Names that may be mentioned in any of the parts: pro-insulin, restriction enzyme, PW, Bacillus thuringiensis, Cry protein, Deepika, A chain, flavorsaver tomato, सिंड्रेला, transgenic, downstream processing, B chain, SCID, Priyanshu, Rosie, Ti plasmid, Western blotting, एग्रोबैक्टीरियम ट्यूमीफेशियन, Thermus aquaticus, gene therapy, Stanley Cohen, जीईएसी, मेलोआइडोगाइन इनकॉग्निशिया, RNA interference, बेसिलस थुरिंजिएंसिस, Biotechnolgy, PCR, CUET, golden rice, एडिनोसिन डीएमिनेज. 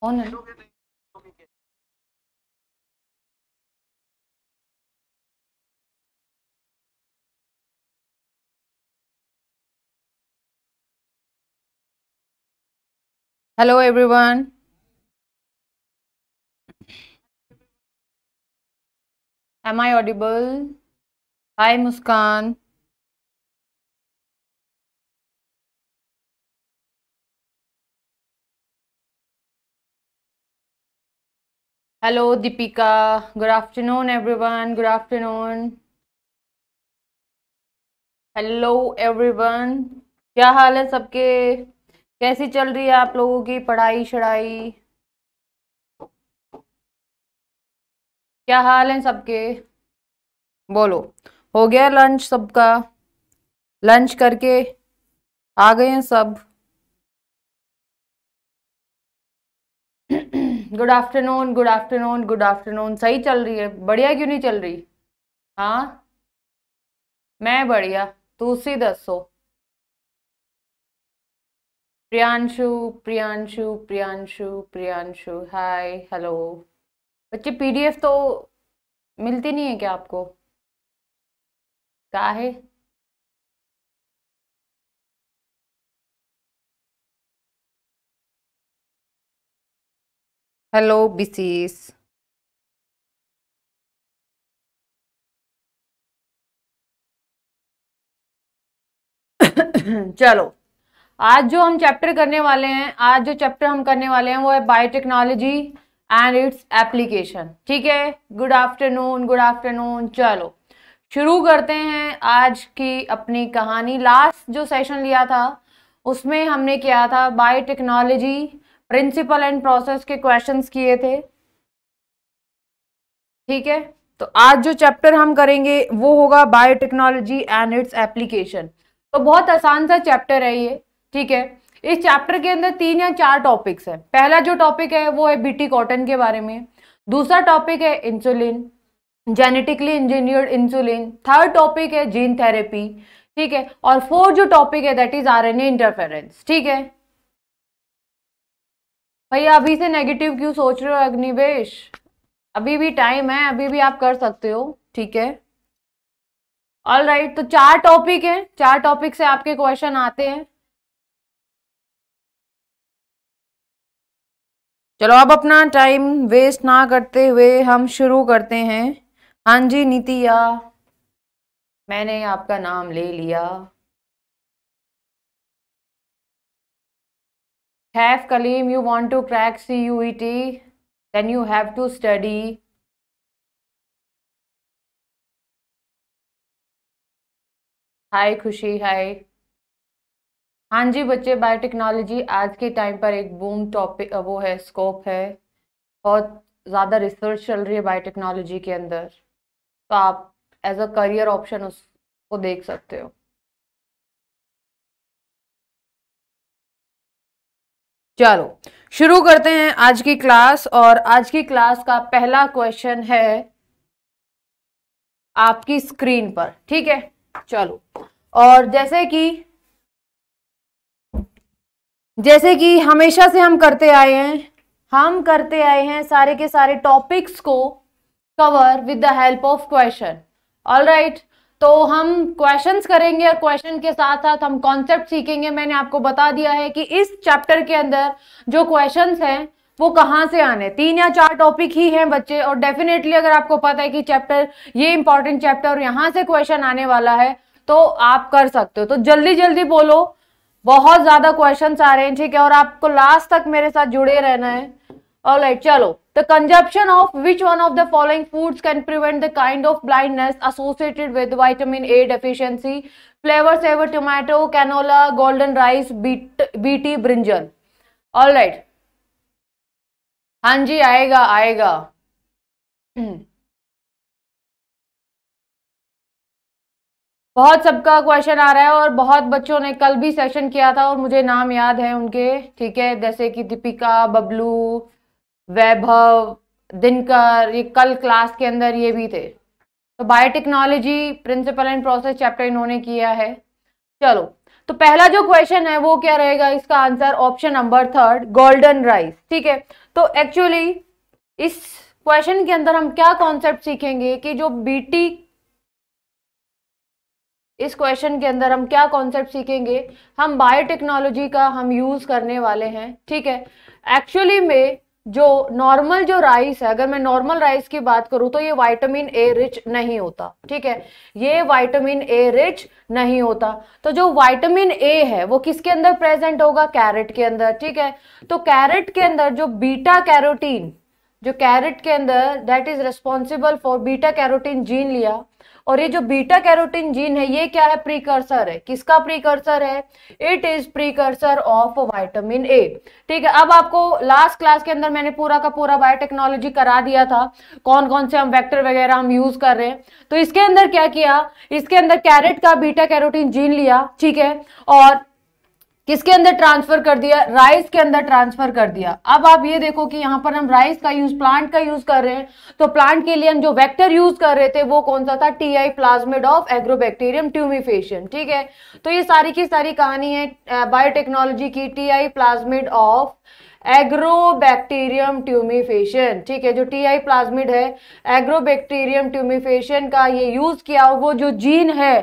कौन है? Hello everyone, am I audible? Hi Muskan, hello Deepika, good afternoon everyone, good afternoon, hello everyone. क्या हाल है सबके? कैसी चल रही है आप लोगों की पढ़ाई शढ़ाई? क्या हाल है सबके? बोलो, हो गया लंच? सबका लंच करके आ गए हैं सब? Good afternoon, good afternoon, good afternoon. सही चल रही है? बढ़िया, क्यों नहीं चल रही? हाँ मैं बढ़िया, तुसी दसो। Priyanshu Priyanshu Priyanshu Priyanshu, hi hello. बच्चे पीडीएफ तो मिलती नहीं है क्या आपको? क्या है? हेलो बिसीस, चलो आज जो हम चैप्टर करने वाले हैं, आज जो चैप्टर हम करने वाले हैं वो है बायोटेक्नोलॉजी एंड इट्स एप्लीकेशन। ठीक है, गुड आफ्टरनून, गुड आफ्टरनून। चलो शुरू करते हैं आज की अपनी कहानी। लास्ट जो सेशन लिया था उसमें हमने किया था बायोटेक्नोलॉजी प्रिंसिपल एंड प्रोसेस के क्वेश्चंस किए थे। ठीक है, तो आज जो चैप्टर हम करेंगे वो होगा बायोटेक्नोलॉजी एंड इट्स एप्लीकेशन। तो बहुत आसान सा चैप्टर है ये। ठीक है, इस चैप्टर के अंदर 3 या 4 टॉपिक्स हैं। पहला जो टॉपिक है वो है बीटी कॉटन के बारे में, दूसरा टॉपिक है insulin, genetically engineered insulin, third topic है जीन थेरेपी, ठीक है, और फोर्थ जो टॉपिक है दैट इज आरएनए इंटरफेरेंस। ठीक है भैया, अभी से नेगेटिव क्यों सोच रहे हो अग्निवेश? अभी भी टाइम है, अभी भी आप कर सकते हो। ठीक है, ऑल राइट। तो 4 टॉपिक है, 4 टॉपिक से आपके क्वेश्चन आते हैं। चलो अब अपना टाइम वेस्ट ना करते हुए हम शुरू करते हैं। हाँ जी नीतिया, मैंने आपका नाम ले लिया। Have Kaleem, you want to crack CUET then you have to study. Hi Khushi, hi. हाँ जी बच्चे, बायोटेक्नोलॉजी आज के टाइम पर एक बूम टॉपिक वो है, स्कोप है, बहुत ज़्यादा रिसर्च चल रही है बायोटेक्नोलॉजी के अंदर, तो आप एज अ करियर ऑप्शन उसको देख सकते हो। चलो शुरू करते हैं आज की क्लास, और आज की क्लास का पहला क्वेश्चन है आपकी स्क्रीन पर। ठीक है चलो, और जैसे कि हमेशा से हम करते आए हैं सारे के सारे टॉपिक्स को cover with the help of question. Alright, तो हम क्वेश्चंस करेंगे और क्वेश्चन के साथ साथ हम कॉन्सेप्ट सीखेंगे। मैंने आपको बता दिया है कि इस चैप्टर के अंदर जो क्वेश्चंस हैं वो कहाँ से आने, 3 या 4 टॉपिक ही हैं बच्चे, और डेफिनेटली अगर आपको पता है कि चैप्टर ये इंपॉर्टेंट चैप्टर और यहाँ से क्वेश्चन आने वाला है तो आप कर सकते हो। तो जल्दी जल्दी बोलो, बहुत ज्यादा क्वेश्चंस आ रहे हैं। ठीक है, और आपको लास्ट तक मेरे साथ जुड़े रहना है। ऑलराइट चलो, the consumption of which one of the following foods can prevent the kind of blindness associated with vitamin A deficiency? Flavour saver tomato, canola, golden rice, BT brinjal. Alright, हाँ जी आएगा आएगा। बहुत सबका क्वेश्चन आ रहा है, और बहुत बच्चों ने कल भी सेशन किया था और मुझे नाम याद है उनके। ठीक है, जैसे कि दीपिका, बबलू, वैभव, दिनकर, ये कल क्लास के अंदर ये भी थे। तो biotechnology principle and process chapter इन्होंने किया है। चलो तो पहला जो क्वेश्चन है वो क्या रहेगा, इसका answer option number 3 golden rice. ठीक है, तो एक्चुअली इस क्वेश्चन के अंदर हम क्या कॉन्सेप्ट सीखेंगे कि जो बीटी, इस क्वेश्चन के अंदर हम क्या कॉन्सेप्ट सीखेंगे, हम बायोटेक्नोलॉजी का हम यूज करने वाले हैं। ठीक है, एक्चुअली में जो नॉर्मल जो राइस है, अगर मैं नॉर्मल राइस की बात करूं तो ये विटामिन ए रिच नहीं होता। ठीक है, ये विटामिन ए रिच नहीं होता। तो जो विटामिन ए है वो किसके अंदर प्रेजेंट होगा, कैरेट के अंदर। ठीक है, तो कैरेट के अंदर जो बीटा कैरोटीन, जो कैरेट के अंदर that is responsible for beta carotene gene लिया, और ये जो बीटा कैरोटीन जीन है ये क्या है, प्रीकर्सर है। किसका प्रीकर्सर है, it is precursor of vitamin A. ठीक है, अब आपको लास्ट क्लास के अंदर मैंने पूरा का पूरा बायोटेक्नोलॉजी करा दिया था, कौन कौन से हम वेक्टर वगैरह हम यूज कर रहे हैं। तो इसके अंदर क्या किया, इसके अंदर कैरेट का बीटा कैरोटीन जीन लिया, ठीक है, और किसके अंदर ट्रांसफर कर दिया, राइस के अंदर ट्रांसफर कर दिया। अब आप ये देखो कि यहाँ पर हम राइस का यूज, प्लांट का यूज कर रहे हैं, तो प्लांट के लिए हम जो वेक्टर यूज कर रहे थे वो कौन सा था, Ti plasmid of एग्रोबैक्टीरियम ट्यूमीफेशियन। ठीक है, तो ये सारी की सारी कहानी है बायोटेक्नोलॉजी की, Ti plasmid of एग्रोबैक्टीरियम ट्यूमीफेशियन। ठीक है, जो टीआई प्लाज्मिड है एग्रोबैक्टीरियम ट्यूमीफेशियन का ये यूज किया, वो जो जीन है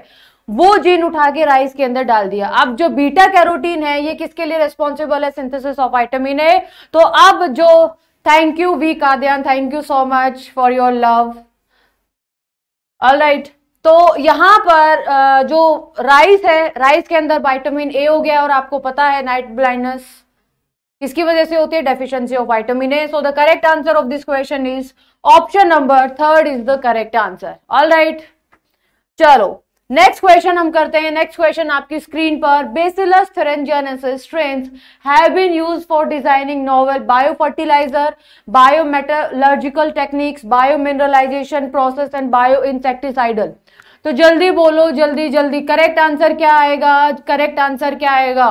वो जीन उठा के राइस के अंदर डाल दिया। अब जो बीटा कैरोटीन है ये किसके लिए रेस्पॉन्सिबल है, सिंथेसिस ऑफ विटामिन ए। तो अब जो, thank you V Kadyan, thank you so much for your love. Alright, तो यहाँ पर जो राइस है, राइस के अंदर विटामिन ए हो गया, और आपको पता है नाइट ब्लाइंडनेस किसकी वजह से होती है, deficiency of vitamin A. So the correct answer of this question is option number 3 is the correct answer. Alright, चलो नेक्स्ट क्वेश्चन हम करते हैं। नेक्स्ट क्वेश्चन आपकी स्क्रीन पर, बेसिलस थुरिंजिएंसिस strains have been used for designing novel biofertilizer, biometallurgical techniques, biomineralization process and bio insecticidal. तो जल्दी बोलो, जल्दी जल्दी, करेक्ट आंसर क्या आएगा, करेक्ट आंसर क्या आएगा।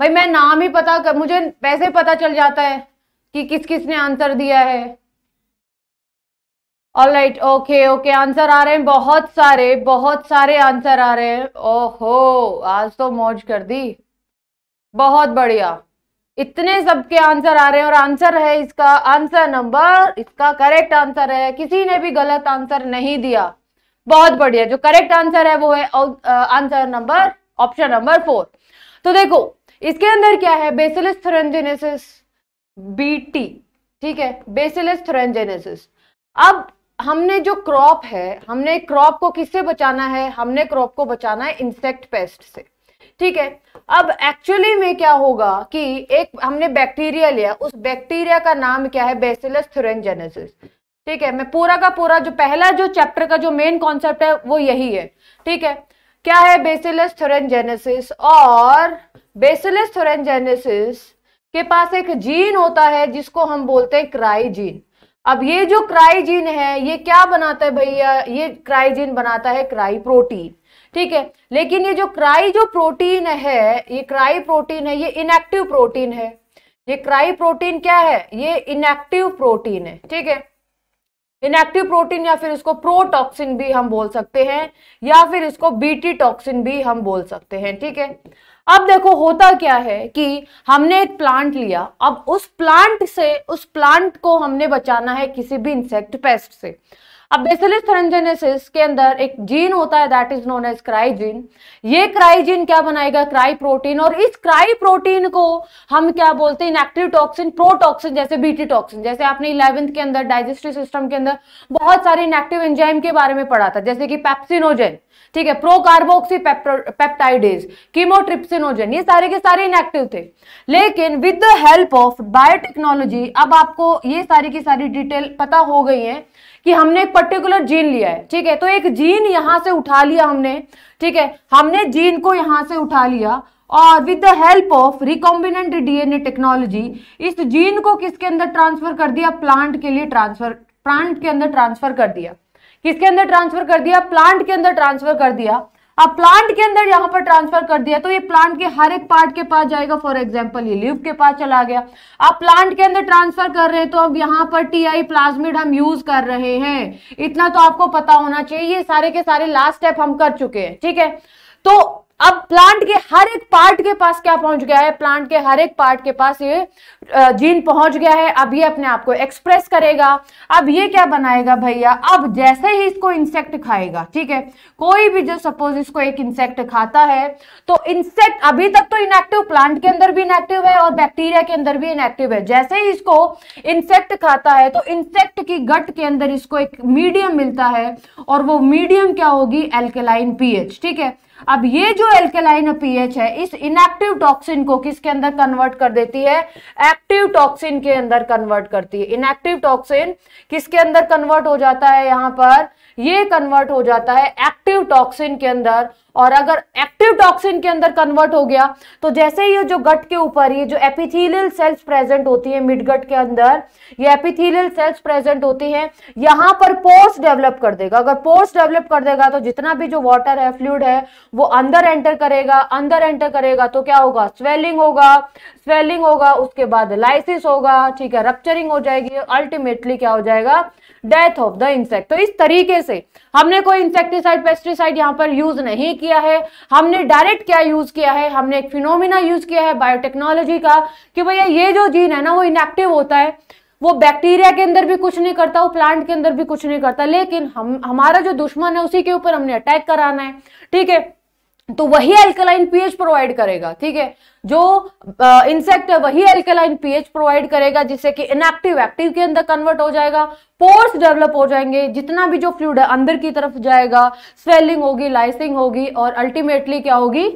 भाई मैं नाम ही पता कर, मुझे वैसे पता चल जाता है कि किस किसने आंसर दिया है। ऑलराइट, ओके ओके, आंसर आ रहे हैं, बहुत सारे आंसर आ रहे हैं। ओहो, आज तो मौज कर दी, बहुत बढ़िया, इतने सबके आंसर आ रहे हैं। और आंसर है इसका, आंसर नंबर, इसका करेक्ट आंसर है, किसी ने भी गलत आंसर नहीं दिया। बहुत बढ़िया, जो करेक्ट आंसर है वो है आंसर नंबर, ऑप्शन नंबर 4। तो देखो इसके अंदर क्या है, बेसिलस थुरिंजिएंसिस बीटी, ठीक है, बेसिलस थुरिंजिएंसिस। अब हमने जो क्रॉप है, हमने क्रॉप को किससे बचाना है, हमने क्रॉप को बचाना है इंसेक्ट पेस्ट से। ठीक है, अब एक्चुअली में क्या होगा कि एक हमने बैक्टीरिया लिया, उस बैक्टीरिया का नाम क्या है, बेसिलस थुरिंजिएंसिस। ठीक है, मैं पूरा का पूरा जो पहला जो चैप्टर का जो मेन कॉन्सेप्ट है वो यही है। ठीक है, क्या है बेसिलस थुरिंजिएंसिस, और बेसिलस थुरिंजिएंसिस के पास एक जीन होता है जिसको हम बोलते हैं क्राई जीन। अब ये जो क्राई जीन है ये क्या बनाता है भैया, ये क्राई जीन बनाता है क्राई प्रोटीन। ठीक है, लेकिन ये जो प्रोटीन है, ये क्राई प्रोटीन है, ये इनएक्टिव प्रोटीन है। ये क्राई प्रोटीन क्या है, ये इनएक्टिव प्रोटीन है। ठीक है, इनएक्टिव प्रोटीन, या फिर इसको प्रोटॉक्सिन भी हम बोल सकते हैं, या फिर इसको बीटी टॉक्सिन भी हम बोल सकते हैं। ठीक है, अब देखो होता क्या है कि हमने एक प्लांट लिया, अब उस प्लांट से, उस प्लांट को हमने बचाना है किसी भी इंसेक्ट पेस्ट से। अब बेसिलस थुरिंजिएंसिस के अंदर एक जीन होता है that is known as cry gene. ये क्राई जीन क्या बनाएगा, क्राई प्रोटीन, और इस क्राई प्रोटीन को हम क्या बोलते हैं, इनएक्टिव टॉक्सिन, प्रोटॉक्सिन, जैसे बीटी टॉक्सिन। जैसे आपने 11th के अंदर डाइजेस्टिव सिस्टम के अंदर बहुत सारे इनएक्टिव एंजाइम के बारे में पढ़ा था, जैसे कि पेप्सिनोजेन, ठीक है, प्रोकार्बोक्सी पेप्टाइडेज, कीमोट्रिप्सिनोजेन, ये सारे के सारे इनएक्टिव थे। लेकिन with the help of biotechnology अब आपको ये सारी की सारी डिटेल पता हो गई है कि हमने एक पर्टिकुलर जीन लिया है। ठीक है, तो एक जीन यहां से उठा लिया हमने, ठीक है, हमने जीन को यहां से उठा लिया, और with the help of recombinant DNA technology इस जीन को किसके अंदर ट्रांसफर कर दिया, प्लांट के लिए ट्रांसफर, प्लांट के अंदर ट्रांसफर कर दिया। किसके अंदर ट्रांसफर कर दिया, प्लांट के अंदर ट्रांसफर कर दिया। अब प्लांट के अंदर यहाँ पर ट्रांसफर कर दिया तो ये प्लांट के हर एक पार्ट के पास जाएगा। फॉर एग्जांपल ये लीफ के पास चला गया। अब प्लांट के अंदर ट्रांसफर कर रहे हैं तो अब यहाँ पर टीआई प्लाज्मिड हम यूज कर रहे हैं, इतना तो आपको पता होना चाहिए। ये सारे के सारे लास्ट स्टेप हम कर चुके हैं। ठीक है, तो अब प्लांट के हर एक पार्ट के पास क्या पहुंच गया है, प्लांट के हर एक पार्ट के पास ये जीन पहुंच गया है। अब ये अपने आप को एक्सप्रेस करेगा। अब ये क्या बनाएगा भैया, अब जैसे ही इसको इंसेक्ट खाएगा, ठीक है, कोई भी जो सपोज इसको एक इंसेक्ट खाता है तो इंसेक्ट अभी तक तो इनएक्टिव, प्लांट के अंदर भी इनएक्टिव है और बैक्टीरिया के अंदर भी इनएक्टिव है। जैसे ही इसको इंसेक्ट खाता है तो इंसेक्ट की गट के अंदर इसको एक मीडियम मिलता है और वो मीडियम क्या होगी, एल्केलाइन पीएच, ठीक है। अब ये जो एल्केलाइन पीएच है इस इनएक्टिव टॉक्सिन को किसके अंदर कन्वर्ट कर देती है, एक्टिव टॉक्सिन के अंदर कन्वर्ट करती है। इनएक्टिव टॉक्सिन किसके अंदर कन्वर्ट हो जाता है, यहाँ पर ये कन्वर्ट हो जाता है एक्टिव टॉक्सिन के अंदर। और अगर एक्टिव टॉक्सिन के अंदर कन्वर्ट हो गया तो जैसे ये जो गट के ऊपर ये जो एपिथेलियल सेल्स प्रेजेंट होती है, मिड गट के अंदर ये एपिथेलियल सेल्स प्रेजेंट होती हैं, यहाँ पर पोर्स डेवलप कर देगा। अगर पोर्स डेवलप कर देगा तो जितना भी जो वाटर है, फ्लूइड है, वो अंदर एंटर करेगा। अंदर एंटर करेगा तो क्या होगा, स्वेलिंग होगा। स्वेलिंग होगा उसके बाद लाइसिस होगा, ठीक है, रप्चरिंग हो जाएगी, अल्टीमेटली क्या हो जाएगा, डेथ ऑफ द इंसेक्ट। तो इस तरीके से हमने कोई इंसेक्टिसाइड पेस्टिसाइड यहाँ पर यूज नहीं किया है। हमने डायरेक्ट क्या यूज किया है, हमने एक फिनोमिना यूज किया है बायोटेक्नोलॉजी का कि भैया ये जो जीन है ना वो इनएक्टिव होता है, वो बैक्टीरिया के अंदर भी कुछ नहीं करता, वो प्लांट के अंदर भी कुछ नहीं करता, लेकिन हमारा जो दुश्मन है उसी के ऊपर हमने अटैक कराना है, ठीक है। तो वही एल्कलाइन पीएच प्रोवाइड करेगा, ठीक है, जो इंसेक्ट है वही एल्कलाइन पीएच प्रोवाइड करेगा, जिससे कि इनएक्टिव एक्टिव के अंदर कन्वर्ट हो जाएगा, पोर्स डेवलप हो जाएंगे, जितना भी जो फ्लूइड है अंदर की तरफ जाएगा, स्वेलिंग होगी, लाइसिंग होगी और अल्टीमेटली क्या होगी,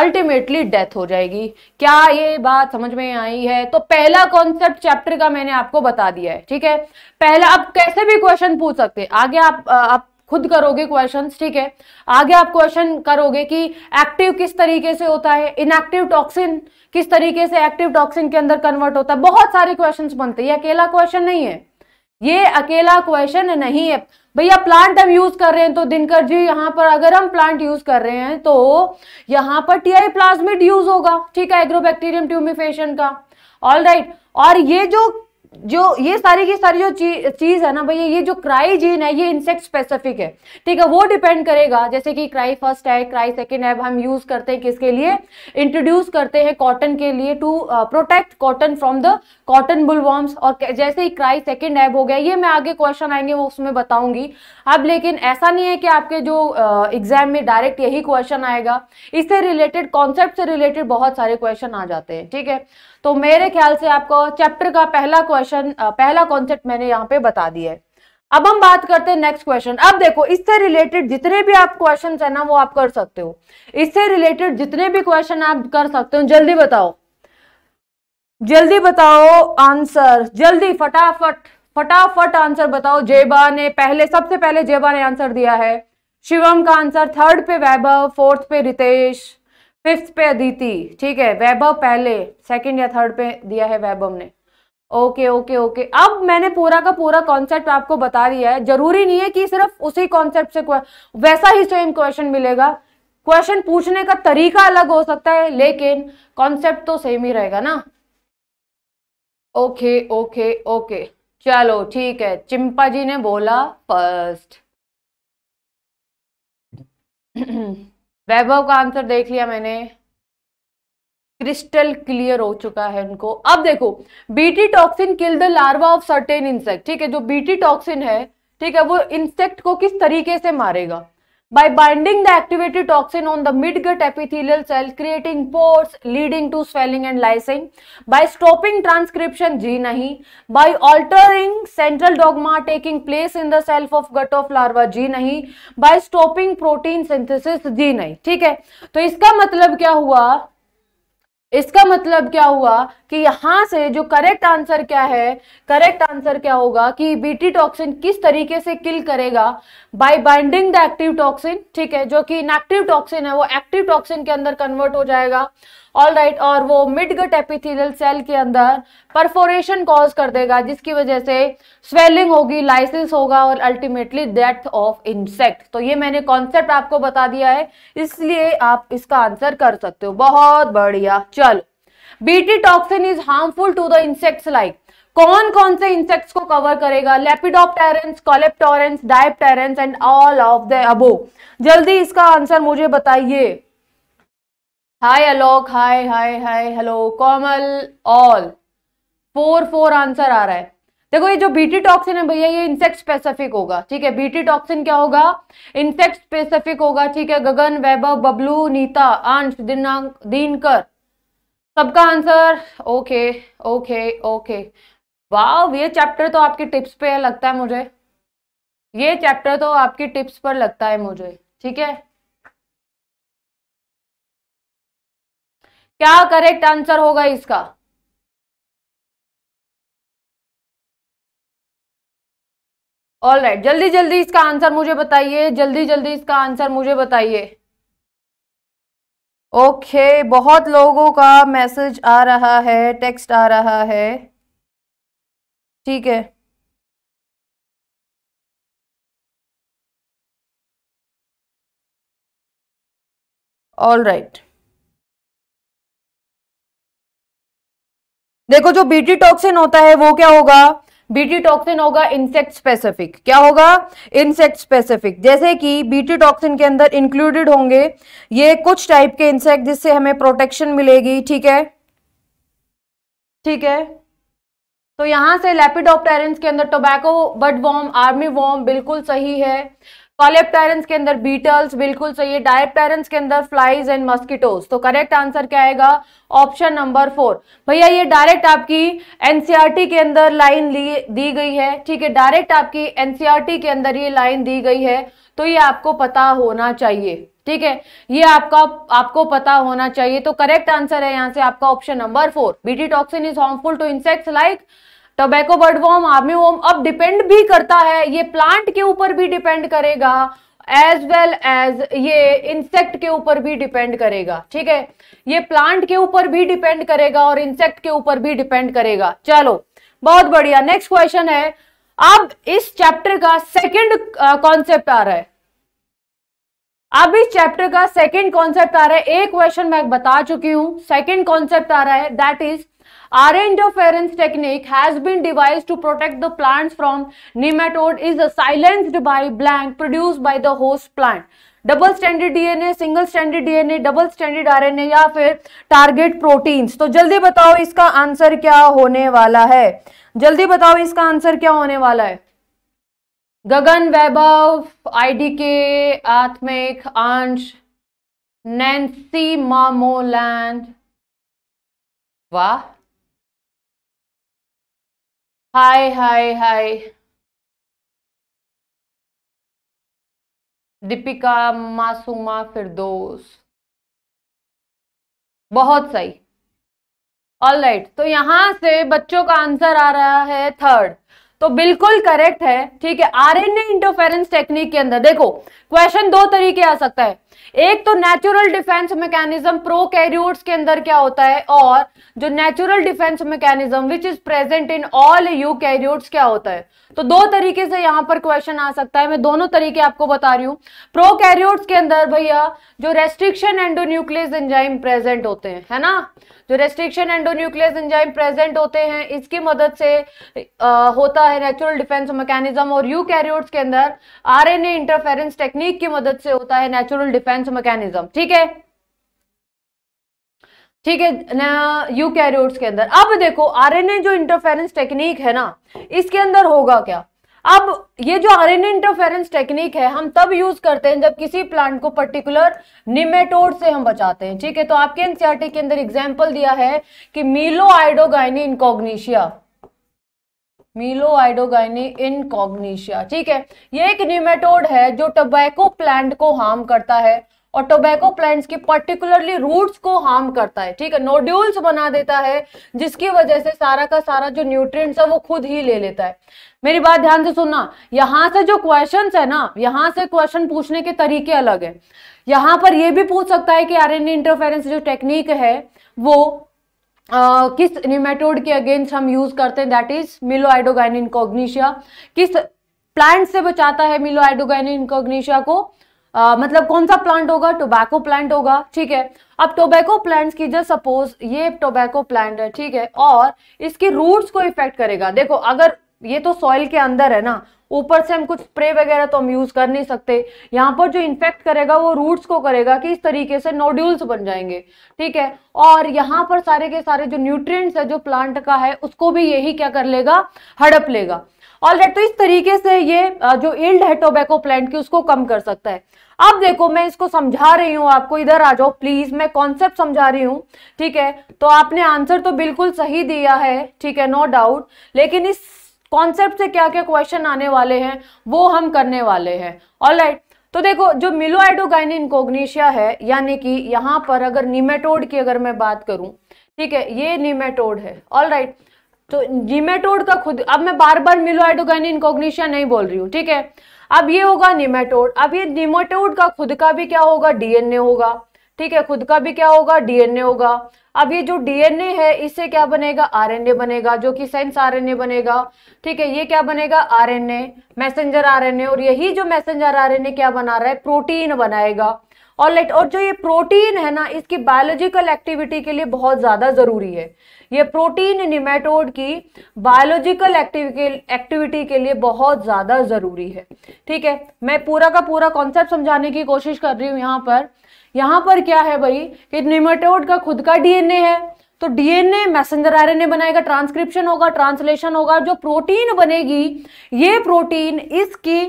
अल्टीमेटली डेथ हो जाएगी। क्या ये बात समझ में आई है? तो पहला कॉन्सेप्ट चैप्टर का मैंने आपको बता दिया है, ठीक है। पहला आप कैसे भी क्वेश्चन पूछ सकते हैं, आगे आप खुद करोगे क्वेश्चंस, ठीक है। आगे आप क्वेश्चन करोगे कि एक्टिव किस तरीके से होता है, इनएक्टिव टॉक्सिन किस तरीके से एक्टिव टॉक्सिन के अंदर कन्वर्ट होता है। बहुत सारे क्वेश्चंस बनते हैं, ये अकेला क्वेश्चन नहीं है, ये अकेला क्वेश्चन नहीं है भैया। प्लांट हम यूज कर रहे हैं तो दिनकर जी यहाँ पर अगर हम प्लांट यूज कर रहे हैं तो यहाँ पर टीआई प्लाज्मिड यूज होगा, ठीक है, एग्रोबैक्टीरियम ट्यूमिफेशन का, ऑलराइट। और ये जो ये सारी की सारी जो चीज है ना भैया, ये जो क्राई जीन है ये इंसेक्ट स्पेसिफिक है, ठीक है। वो डिपेंड करेगा, जैसे कि क्राई फर्स्ट है, क्राई सेकंड है, हम यूज करते हैं किसके लिए, इंट्रोड्यूस करते हैं कॉटन के लिए, to protect cotton from the cotton bollworms. और जैसे ही क्राई सेकंड ऐब हो गया, ये मैं आगे क्वेश्चन आएंगे वो उसमें बताऊंगी। अब लेकिन ऐसा नहीं है कि आपके जो एग्जाम में डायरेक्ट यही क्वेश्चन आएगा, इससे रिलेटेड, कॉन्सेप्ट से रिलेटेड बहुत सारे क्वेश्चन आ जाते हैं, ठीक है। तो मेरे ख्याल से आपको चैप्टर का पहला कॉन्सेप्ट मैंने यहाँ पे बता दिया है। अब हम बात करते हैं नेक्स्ट क्वेश्चन। अब देखो, इससे रिलेटेड जितने भी आप क्वेश्चन है ना वो आप कर सकते हो, इससे रिलेटेड जितने भी क्वेश्चन आप कर सकते हो। जल्दी बताओ, जल्दी बताओ आंसर, जल्दी फटाफट फटाफट आंसर बताओ। जेबा ने पहले, सबसे पहले जेबा ने आंसर दिया है, शिवम का आंसर, थर्ड पे वैभव, फोर्थ पे रितेश, फिफ्थ पे अदिति, ठीक है। वैभव पहले, सेकंड या थर्ड पे दिया है वैभव ने। ओके ओके ओके, अब मैंने पूरा का पूरा कॉन्सेप्ट आपको बता दिया है। जरूरी नहीं है कि सिर्फ उसी कॉन्सेप्ट से वैसा ही सेम क्वेश्चन मिलेगा, क्वेश्चन पूछने का तरीका अलग हो सकता है लेकिन कॉन्सेप्ट तो सेम ही रहेगा ना। ओके ओके ओके, चलो ठीक है। चिंपा जी ने बोला फर्स्ट वैभव का आंसर देख लिया मैंने, क्रिस्टल क्लियर हो चुका है उनको। अब देखो, BT toxin kill the larva of certain insect, ठीक है। जो बीटी टॉक्सिन है, ठीक है, वो इंसेक्ट को किस तरीके से मारेगा, By binding the activated toxin on the mid-gut epithelial cell, creating pores leading to swelling and lysing, by stopping transcription, जी नहीं, by altering central dogma taking place in the self of gut of larva, जी नहीं, by stopping protein synthesis, जी नहीं, ठीक है। तो इसका मतलब क्या हुआ, इसका मतलब क्या हुआ कि यहां से जो करेक्ट आंसर क्या है, करेक्ट आंसर क्या होगा कि बीटी टॉक्सिन किस तरीके से किल करेगा, by binding the active toxin, ठीक है, जो कि इनएक्टिव टॉक्सिन है वो एक्टिव टॉक्सिन के अंदर कन्वर्ट हो जाएगा, ऑलराइट। और वो मिडगट एपिथेलियल सेल के अंदर परफोरेशन कॉज कर देगा, जिसकी वजह से स्वेलिंग होगी, लाइसिस होगा और अल्टीमेटली डेथ ऑफ इंसेक्ट। तो ये मैंने कॉन्सेप्ट आपको बता दिया है, इसलिए आप इसका आंसर कर सकते हो। बहुत बढ़िया, चलो। BT toxin is harmful to the insects like, कौन कौन से इंसेक्ट्स को कवर करेगा, lepidopterans, coleopterans, dipterans and all of the above. जल्दी इसका आंसर मुझे बताइए। Hi Alok, hi hi hi, hello Komal, all 4-4 answer आ रहा है। देखो ये जो बीटी टॉक्सिन है भैया ये इंसेक्ट स्पेसिफिक होगा, ठीक है। बीटी टॉक्सिन क्या होगा? इंसेक्ट स्पेसिफिक होगा, ठीक है। गगन, वैभव, बबलू, नीता, अंश, दिनकर, सबका answer okay okay okay. Wow, ये चैप्टर तो आपके टिप्स पे है लगता है मुझे, ये चैप्टर तो आपकी टिप्स पर लगता है मुझे, ठीक है। क्या करेक्ट आंसर होगा इसका? ऑल राइट, जल्दी जल्दी इसका आंसर मुझे बताइए, जल्दी जल्दी इसका आंसर मुझे बताइए। ओके बहुत लोगों का मैसेज आ रहा है, टेक्स्ट आ रहा है, ठीक है। ऑल राइट, देखो जो बीटी टॉक्सिन होता है वो क्या होगा? बीटी टॉक्सिन होगा इंसेक्ट स्पेसिफिक। क्या होगा? Insect specific. जैसे कि बीटी टॉक्सिन के अंदर इंक्लूडेड होंगे ये कुछ टाइप के इंसेक्ट जिससे हमें प्रोटेक्शन मिलेगी, ठीक है, ठीक है। तो यहां से लेपिडोप्टेरेंस के अंदर टोबैको, बड वॉर्म, आर्मी वॉर्म बिल्कुल सही है। कॉलेप्टेरेंस के अंदर बीटल्स बिल्कुल सही है। डायप्टेरेंस के अंदर फ्लाइज एंड मस्कीटोज। तो करेक्ट आंसर क्या आएगा? Option number 4। भैया ये डायरेक्ट आपकी एनसीईआरटी के अंदर लाइन दी गई है, ठीक है। डायरेक्ट आपकी एनसीईआरटी के अंदर ये लाइन दी गई है, तो ये आपको पता होना चाहिए, ठीक है। ये आपका आपको पता होना चाहिए। तो करेक्ट आंसर है यहाँ से आपका option number 4। BT toxin is harmful to insects like tobacco, bird worm, army warm. अब डिपेंड भी करता है, ये प्लांट के ऊपर भी डिपेंड करेगा एज वेल एज ये इंसेक्ट के ऊपर भी डिपेंड करेगा, ठीक है। ये प्लांट के ऊपर भी डिपेंड करेगा और इंसेक्ट के ऊपर भी डिपेंड करेगा। चलो बहुत बढ़िया। नेक्स्ट क्वेश्चन है, अब इस चैप्टर का सेकेंड कॉन्सेप्ट आ रहा है। अब इस चैप्टर का सेकेंड कॉन्सेप्ट आ रहा है। एक क्वेश्चन मैं बता चुकी हूँ, सेकेंड कॉन्सेप्ट आ रहा है, that is RNA interference technique has been devised to protect the plants from nematode is silenced by blank produced by the host plant. Double standard DNA, single standard DNA, double standard RNA या फिर target proteins. तो जल्दी बताओ इसका answer क्या होने वाला है, जल्दी बताओ इसका आंसर क्या होने वाला है। गगन, वैभव, IDK, आत्मिक, अंश, नैन्सी, मामोलैंड, वाह, हाय हाय हाय, दीपिका, मासूमा, फिरदोस, बहुत सही। ऑल राइट, तो यहां से बच्चों का आंसर आ रहा है थर्ड, तो बिल्कुल करेक्ट है, ठीक है। आरएनए इंटरफेरेंस टेक्निक के अंदर देखो क्वेश्चन दो तरीके आ सकता है। एक तो नेचुरल डिफेंस मैकेनिज्म प्रोकैरियोट्स के अंदर क्या होता है, और जो natural defence mechanism which is present in all eukaryotes क्या होता है। तो दो तरीके से यहां पर क्वेश्चन आ सकता है, मैं दोनों तरीके आपको बता रही हूँ। प्रोकैरियोट्स के अंदर भैया जो रेस्ट्रिक्शन एंडोन्यूक्लियस एंजाइम प्रेजेंट होते हैं, है ना, जो रेस्ट्रिक्शन एंडोन्यूक्लियस एंजाइम प्रेजेंट होते हैं, इसकी मदद से होता है नेचुरल डिफेंस मैकेनिज्म। और यूकैरियोट्स के अंदर आरएनए इंटरफेरेंस टेक्निक की मदद से होता है नेचुरल डिफेंस मैकेनिज्म, ठीक है, ठीक है, ना, यूकैरियोट्स के अंदर। अब देखो आरएनए जो इंटरफेरेंस टेक्निक है ना, इसके अंदर होगा क्या? अब ये जो आरएनए इंटरफेरेंस टेक्निक है हम तब यूज करते हैं जब किसी प्लांट को पर्टिकुलर निमेटोड से हम बचाते हैं, ठीक है। तो आपके एनसीईआरटी के अंदर एग्जाम्पल दिया है कि मेलोआइडोगाइन इनकॉग्निशिया, मेलोआइडोगाइन इनकॉग्निशिया, ठीक है। ये एक निमेटोड है जो टोबैको प्लांट को हार्म करता है और टोबैको प्लांट्स की पर्टिकुलरली रूट्स को हार्म करता है, ठीक है। नोड्यूल्स बना देता है जिसकी वजह से सारा का सारा जो न्यूट्रिएंट्स है वो खुद ही ले लेता है। मेरी बात ध्यान से सुनना, यहाँ से जो क्वेश्चंस है ना, यहाँ से क्वेश्चन पूछने के तरीके अलग है। यहाँ पर ये भी पूछ सकता है कि आरएनए इंटरफेरेंस जो टेक्निक है वो किस निमेटोड के अगेंस्ट हम यूज करते हैं, दैट इज मेलोआइडोगाइन इनकॉग्निशिया। किस प्लांट से बचाता है मेलोआइडोगाइन इनकॉग्निशिया को, मतलब कौन सा प्लांट होगा? टोबैको प्लांट होगा, ठीक है। अब टोबैको प्लांट्स की जो सपोज ये टोबैको प्लांट है, ठीक है, और इसकी रूट्स को इफेक्ट करेगा। देखो अगर ये तो सॉइल के अंदर है ना, ऊपर से हम कुछ स्प्रे वगैरह तो हम यूज कर नहीं सकते। यहाँ पर जो इन्फेक्ट करेगा वो रूट्स को करेगा कि इस तरीके से नोड्यूल्स बन जाएंगे, ठीक है। और यहाँ पर सारे के सारे जो न्यूट्रिएंट्स है जो प्लांट का है उसको भी यही क्या कर लेगा, हड़प लेगा। ऑलराइट, तो इस तरीके से ये जो यील्ड है टोबैको प्लांट की उसको कम कर सकता है। अब देखो मैं इसको समझा रही हूँ, आपको इधर आ जाओ प्लीज, मैं कॉन्सेप्ट समझा रही हूँ, ठीक है। तो आपने आंसर तो बिल्कुल सही दिया है, ठीक है, नो डाउट, लेकिन इस कॉन्सेप्ट से क्या क्या क्वेश्चन आने वाले हैं वो हम करने वाले हैं। ऑलराइट, तो देखो जो मेलोइडोगाइन इनकॉग्निटा है, यानी कि यहाँ पर अगर निमेटोड की अगर मैं बात करूं, ठीक है, ये निमेटोड है। ऑलराइट, तो निमेटोड का खुद, अब मैं बार बार मेलोइडोगाइन इनकॉग्निटा नहीं बोल रही हूँ, ठीक है। अब ये होगा निमेटोड, अब ये निमेटोड का खुद का भी क्या होगा, डीएनए होगा, ठीक है, खुद का भी क्या होगा, डीएनए होगा। अब ये जो डीएनए है इससे क्या बनेगा, आरएनए बनेगा, जो कि सेंस आरएनए बनेगा, ठीक है। ये क्या बनेगा, आरएनए, मैसेंजर आरएनए, और यही जो मैसेंजर आरएनए क्या बना रहा है, प्रोटीन बनाएगा। ऑलराइट, और जो ये प्रोटीन है ना इसकी बायोलॉजिकल एक्टिविटी के लिए बहुत ज्यादा जरूरी है। ये प्रोटीन निमेटोड की बायोलॉजिकल एक्टिविटी के लिए बहुत ज्यादा जरूरी है, ठीक है। मैं पूरा का पूरा कॉन्सेप्ट समझाने की कोशिश कर रही हूँ। यहाँ पर क्या है भाई कि निमेटोड का खुद का डीएनए है, तो डीएनए मैसेंजर आरएनए बनाएगा, ट्रांसक्रिप्शन होगा, ट्रांसलेशन होगा, जो प्रोटीन बनेगी ये प्रोटीन इसकी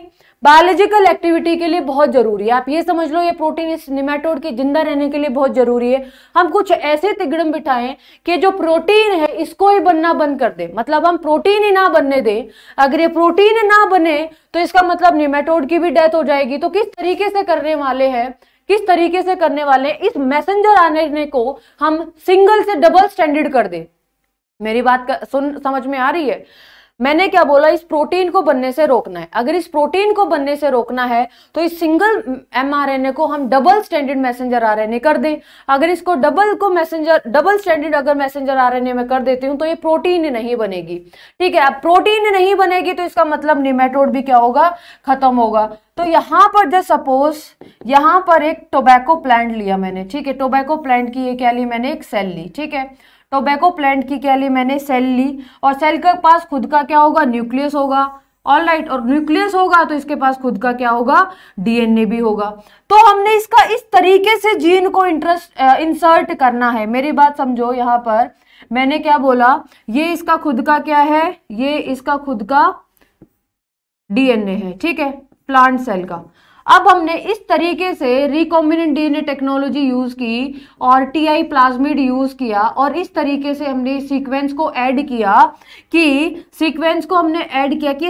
बायोलॉजिकल एक्टिविटी के लिए बहुत जरूरी है। आप ये समझ लो ये प्रोटीन इस निमेटोड के जिंदा रहने के लिए बहुत जरूरी है। हम कुछ ऐसे तिगड़म बिठाएं कि जो प्रोटीन है इसको ही बनना बंद कर दे, मतलब हम प्रोटीन ही ना बनने दें। अगर ये प्रोटीन ना बने तो इसका मतलब निमेटोड की भी डेथ हो जाएगी। तो किस तरीके से करने वाले हैं, इस मैसेंजर आरएनए को हम सिंगल से डबल स्टैंडर्ड कर दें। मेरी बात समझ में आ रही है? मैंने क्या बोला, इस प्रोटीन को बनने से रोकना है। अगर इस प्रोटीन को बनने से रोकना है तो इस सिंगल एमआरएनए को हम डबल स्टैंडर्ड मैसेंजर आरएनए कर दें। अगर इसको डबल स्टैंडर्ड अगर मैसेंजर आरएनए में कर देती हूँ तो ये प्रोटीन नहीं बनेगी, ठीक है। अब प्रोटीन नहीं बनेगी तो इसका मतलब निमेटोड भी क्या होगा, खत्म होगा। तो यहाँ पर जस्ट सपोज यहाँ पर एक टोबैको प्लांट लिया मैंने, ठीक है। टोबैको प्लांट की ये क्या ली मैंने, एक सेल ली, ठीक है। टोबैको प्लांट की क्या ली मैंने, सेल ली, और सेल के पास खुद का क्या होगा, न्यूक्लियस होगा। ऑलराइट, और न्यूक्लियस होगा तो इसके पास खुद का क्या होगा, डीएनए भी होगा। तो हमने इसका इस तरीके से जीन को इंसर्ट करना है। मेरी बात समझो, यहाँ पर मैंने क्या बोला, ये इसका खुद का क्या है, ये इसका खुद का डीएनए है, ठीक है, प्लांट सेल का। अब हमने इस तरीके से रिकॉम्बिनेंट डीएनए टेक्नोलॉजी यूज की और टीआई प्लाज्मिड यूज किया, और इस तरीके से हमने सीक्वेंस को ऐड किया कि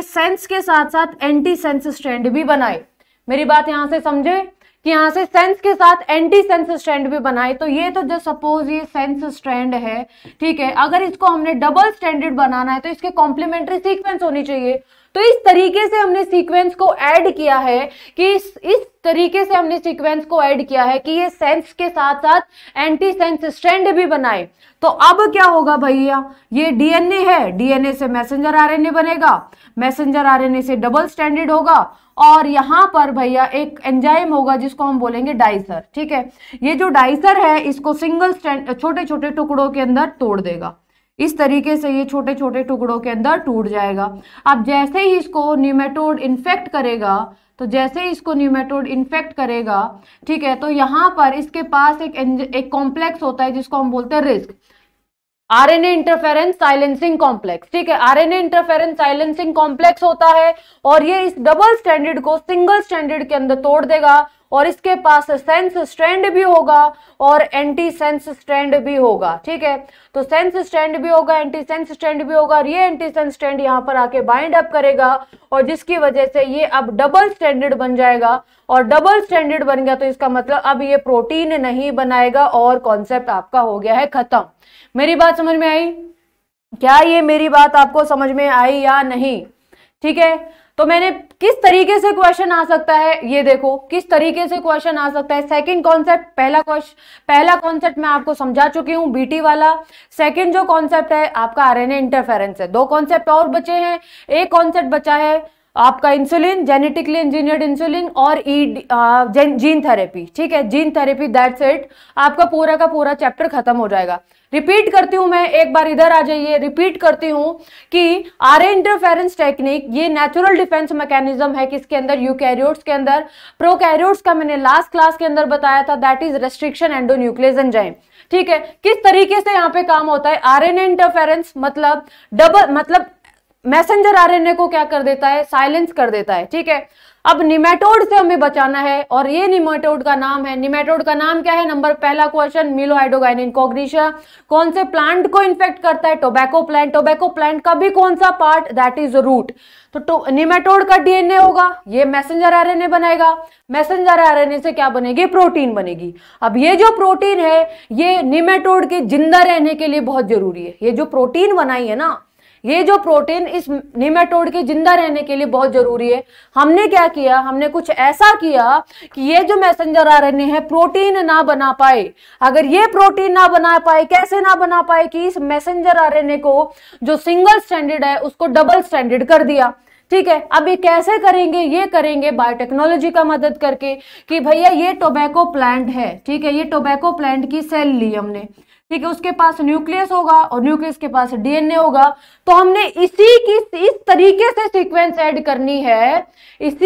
सेंस के साथ साथ एंटी सेंस स्ट्रैंड भी बनाए। मेरी बात यहाँ से समझे कि यहाँ से सेंस के साथ एंटी सेंस स्ट्रैंड भी बनाए। तो ये तो जस्ट सपोज ये सेंस स्ट्रैंड है, ठीक है। अगर इसको हमने डबल स्टैंडर्ड बनाना है तो इसके कॉम्प्लीमेंट्री सीक्वेंस होनी चाहिए। तो इस तरीके से हमने सीक्वेंस को ऐड किया है कि ये सेंस के साथ साथ एंटी सेंस स्ट्रैंड भी बनाए। तो अब क्या होगा भैया, ये डीएनए है, डीएनए से मैसेंजर आरएनए बनेगा, मैसेंजर आरएनए से डबल स्टैंडर्ड होगा, और यहाँ पर भैया एक एंजाइम होगा जिसको हम बोलेंगे डाइसर, ठीक है। ये जो डाइसर है इसको सिंगल छोटे छोटे टुकड़ों के अंदर तोड़ देगा। इस तरीके से ये छोटे छोटे टुकड़ों के अंदर टूट जाएगा। अब जैसे ही इसको निमेटोड इन्फेक्ट करेगा, ठीक है, तो यहाँ पर इसके पास एक कॉम्प्लेक्स होता है जिसको हम बोलते हैं RISC, RNA interference silencing complex, ठीक है। आरएनए इंटरफेरेंस साइलेंसिंग कॉम्प्लेक्स होता है, और ये इस डबल स्टैंडर्ड को सिंगल स्टैंडर्ड के अंदर तोड़ देगा, और इसके पास सेंस स्ट्रैंड भी होगा और एंटी सेंस स्ट्रैंड भी होगा, ठीक है। तो सेंस स्ट्रैंड भी होगा, एंटी सेंस स्ट्रैंड भी होगा, और ये एंटी सेंस स्ट्रैंड यहाँ पर आके बाइंड अप करेगा, और जिसकी वजह से ये अब डबल स्टैंडर्ड बन जाएगा। और डबल स्टैंडर्ड बन गया तो इसका मतलब अब ये प्रोटीन नहीं बनाएगा, और कॉन्सेप्ट आपका हो गया है खत्म। मेरी बात समझ में आई क्या? ये मेरी बात आपको समझ में आई या नहीं? ठीक है, तो मैंने किस तरीके से क्वेश्चन आ सकता है ये देखो, किस तरीके से क्वेश्चन आ सकता है। सेकंड कॉन्सेप्ट, पहला कॉन्सेप्ट मैं आपको समझा चुकी हूँ, बीटी वाला। सेकंड जो कॉन्सेप्ट है आपका आरएनए इंटरफेरेंस है। दो कॉन्सेप्ट और बचे हैं, एक कॉन्सेप्ट बचा है आपका इंसुलिन, जेनेटिकली इंजीनियर्ड इंसुलिन और जीन थेरेपी, ठीक है, जीन थेरेपी, दैट्स इट। आपका पूरा का पूरा चैप्टर खत्म हो जाएगा। रिपीट करती हूँ मैं, एक बार इधर आ जाइए, रिपीट करती हूँ कि आरएनए इंटरफेरेंस टेक्निक ये नेचुरल डिफेंस मैकेनिज्म है, किसके अंदर, यूकैरियोट्स के अंदर। प्रोकैरियोट्स का मैंने लास्ट क्लास के अंदर बताया था, that is restriction endonuclease enzyme, ठीक है। किस तरीके से यहाँ पे काम होता है, आरएनए इंटरफेरेंस मतलब मैसेंजर आरएनए को क्या कर देता है, साइलेंस कर देता है, ठीक है। अब निमेटोड से हमें बचाना है और ये निमेटोड का नाम है, निमेटोड का नाम क्या है, नंबर पहला क्वेश्चन, मेलोइडोगाइन इनकॉग्निटा। कौन से प्लांट को इन्फेक्ट करता है, टोबैको प्लांट। टोबैको प्लांट का भी कौन सा पार्ट, दैट इज रूट। तो निमेटोड का डीएनए होगा, ये मैसेंजर आरएनए बनाएगा, मैसेंजर आरएनए से क्या बनेगी, प्रोटीन बनेगी। अब ये जो प्रोटीन है ये निमेटोड के जिंदा रहने के लिए बहुत जरूरी है। ये जो प्रोटीन बनाई है ना, ये जो प्रोटीन इस नेमेटोड के जिंदा रहने के लिए बहुत जरूरी है। हमने क्या किया, हमने कुछ ऐसा किया कि ये जो मैसेंजर आरएनए है प्रोटीन ना बना पाए। अगर ये प्रोटीन ना बना पाए, कैसे ना बना पाए, कि इस मैसेंजर आरएनए को जो सिंगल स्ट्रैंडेड है उसको डबल स्ट्रैंडेड कर दिया, ठीक है। अब ये कैसे करेंगे, ये करेंगे बायोटेक्नोलॉजी का मदद करके कि भैया ये टोबैको प्लांट है, ठीक है, ये टोबैको प्लांट की सेल ली हमने, ठीक है, उसके पास न्यूक्लियस होगा और न्यूक्लियस के पास डीएनए होगा, तो हमने इस तरीके से सीक्वेंस ऐड करनी है, इस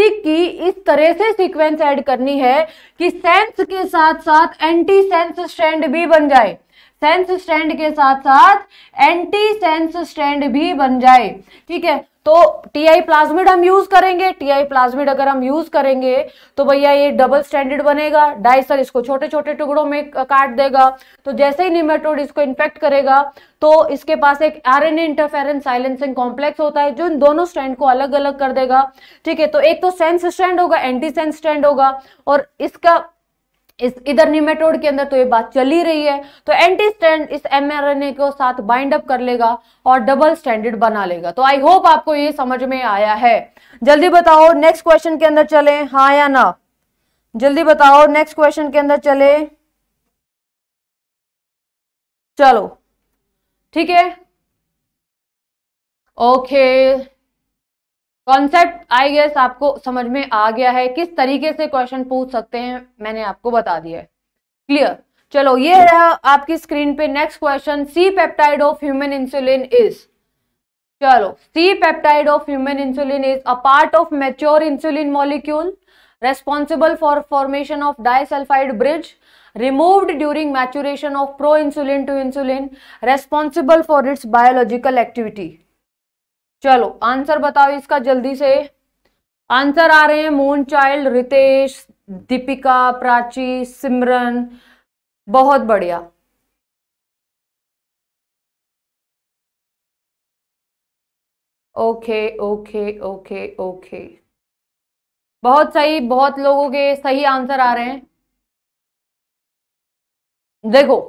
तरह से सीक्वेंस ऐड करनी है कि सेंस के साथ साथ एंटी सेंस स्ट्रैंड भी बन जाए, सेंस स्ट्रैंड के साथ साथ एंटी सेंस स्ट्रैंड भी बन जाए, ठीक है। तो टीआई प्लाज्मिड हम यूज करेंगे, टीआई प्लाज्मिड अगर हम यूज करेंगे तो भैया ये डबल स्ट्रैंडेड बनेगा, डाइसर इसको छोटे छोटे टुकड़ों में काट देगा, तो जैसे ही निमेटोड इसको इन्फेक्ट करेगा तो इसके पास एक आरएनए इंटरफेरेंस साइलेंसिंग कॉम्प्लेक्स होता है जो इन दोनों स्ट्रैंड को अलग अलग कर देगा, ठीक है। तो एक तो सेंस स्ट्रैंड होगा, एंटी सेंस स्ट्रैंड होगा, और इसका इधर निमेटोड के अंदर तो ये बात चल ही रही है, तो एंटी स्ट्रैंड इस एमआरएनए को साथ बाइंड अप कर लेगा और डबल स्ट्रैंडेड बना लेगा। तो आई होप आपको ये समझ में आया है। जल्दी बताओ नेक्स्ट क्वेश्चन के अंदर चलें, हाँ या ना, जल्दी बताओ नेक्स्ट क्वेश्चन के अंदर चलें। चलो ठीक है, ओके, कॉन्सेप्ट आई गेस आपको समझ में आ गया है, किस तरीके से क्वेश्चन पूछ सकते हैं मैंने आपको बता दिया है, क्लियर। चलो ये रहा आपकी स्क्रीन पे next question, C peptide of human insulin is, चलो, C peptide of human insulin is a part of mature insulin molecule responsible for formation of disulphide bridge removed during maturation of pro-insulin to insulin responsible for its biological activity। चलो answer बताओ इसका जल्दी से। Answer आ रहे हैं moon child, Ritesh, Deepika, Prachi, Simran, बहुत बढ़िया। ओके ओके ओके ओके, बहुत सही, बहुत लोगों के सही आंसर आ रहे हैं। देखो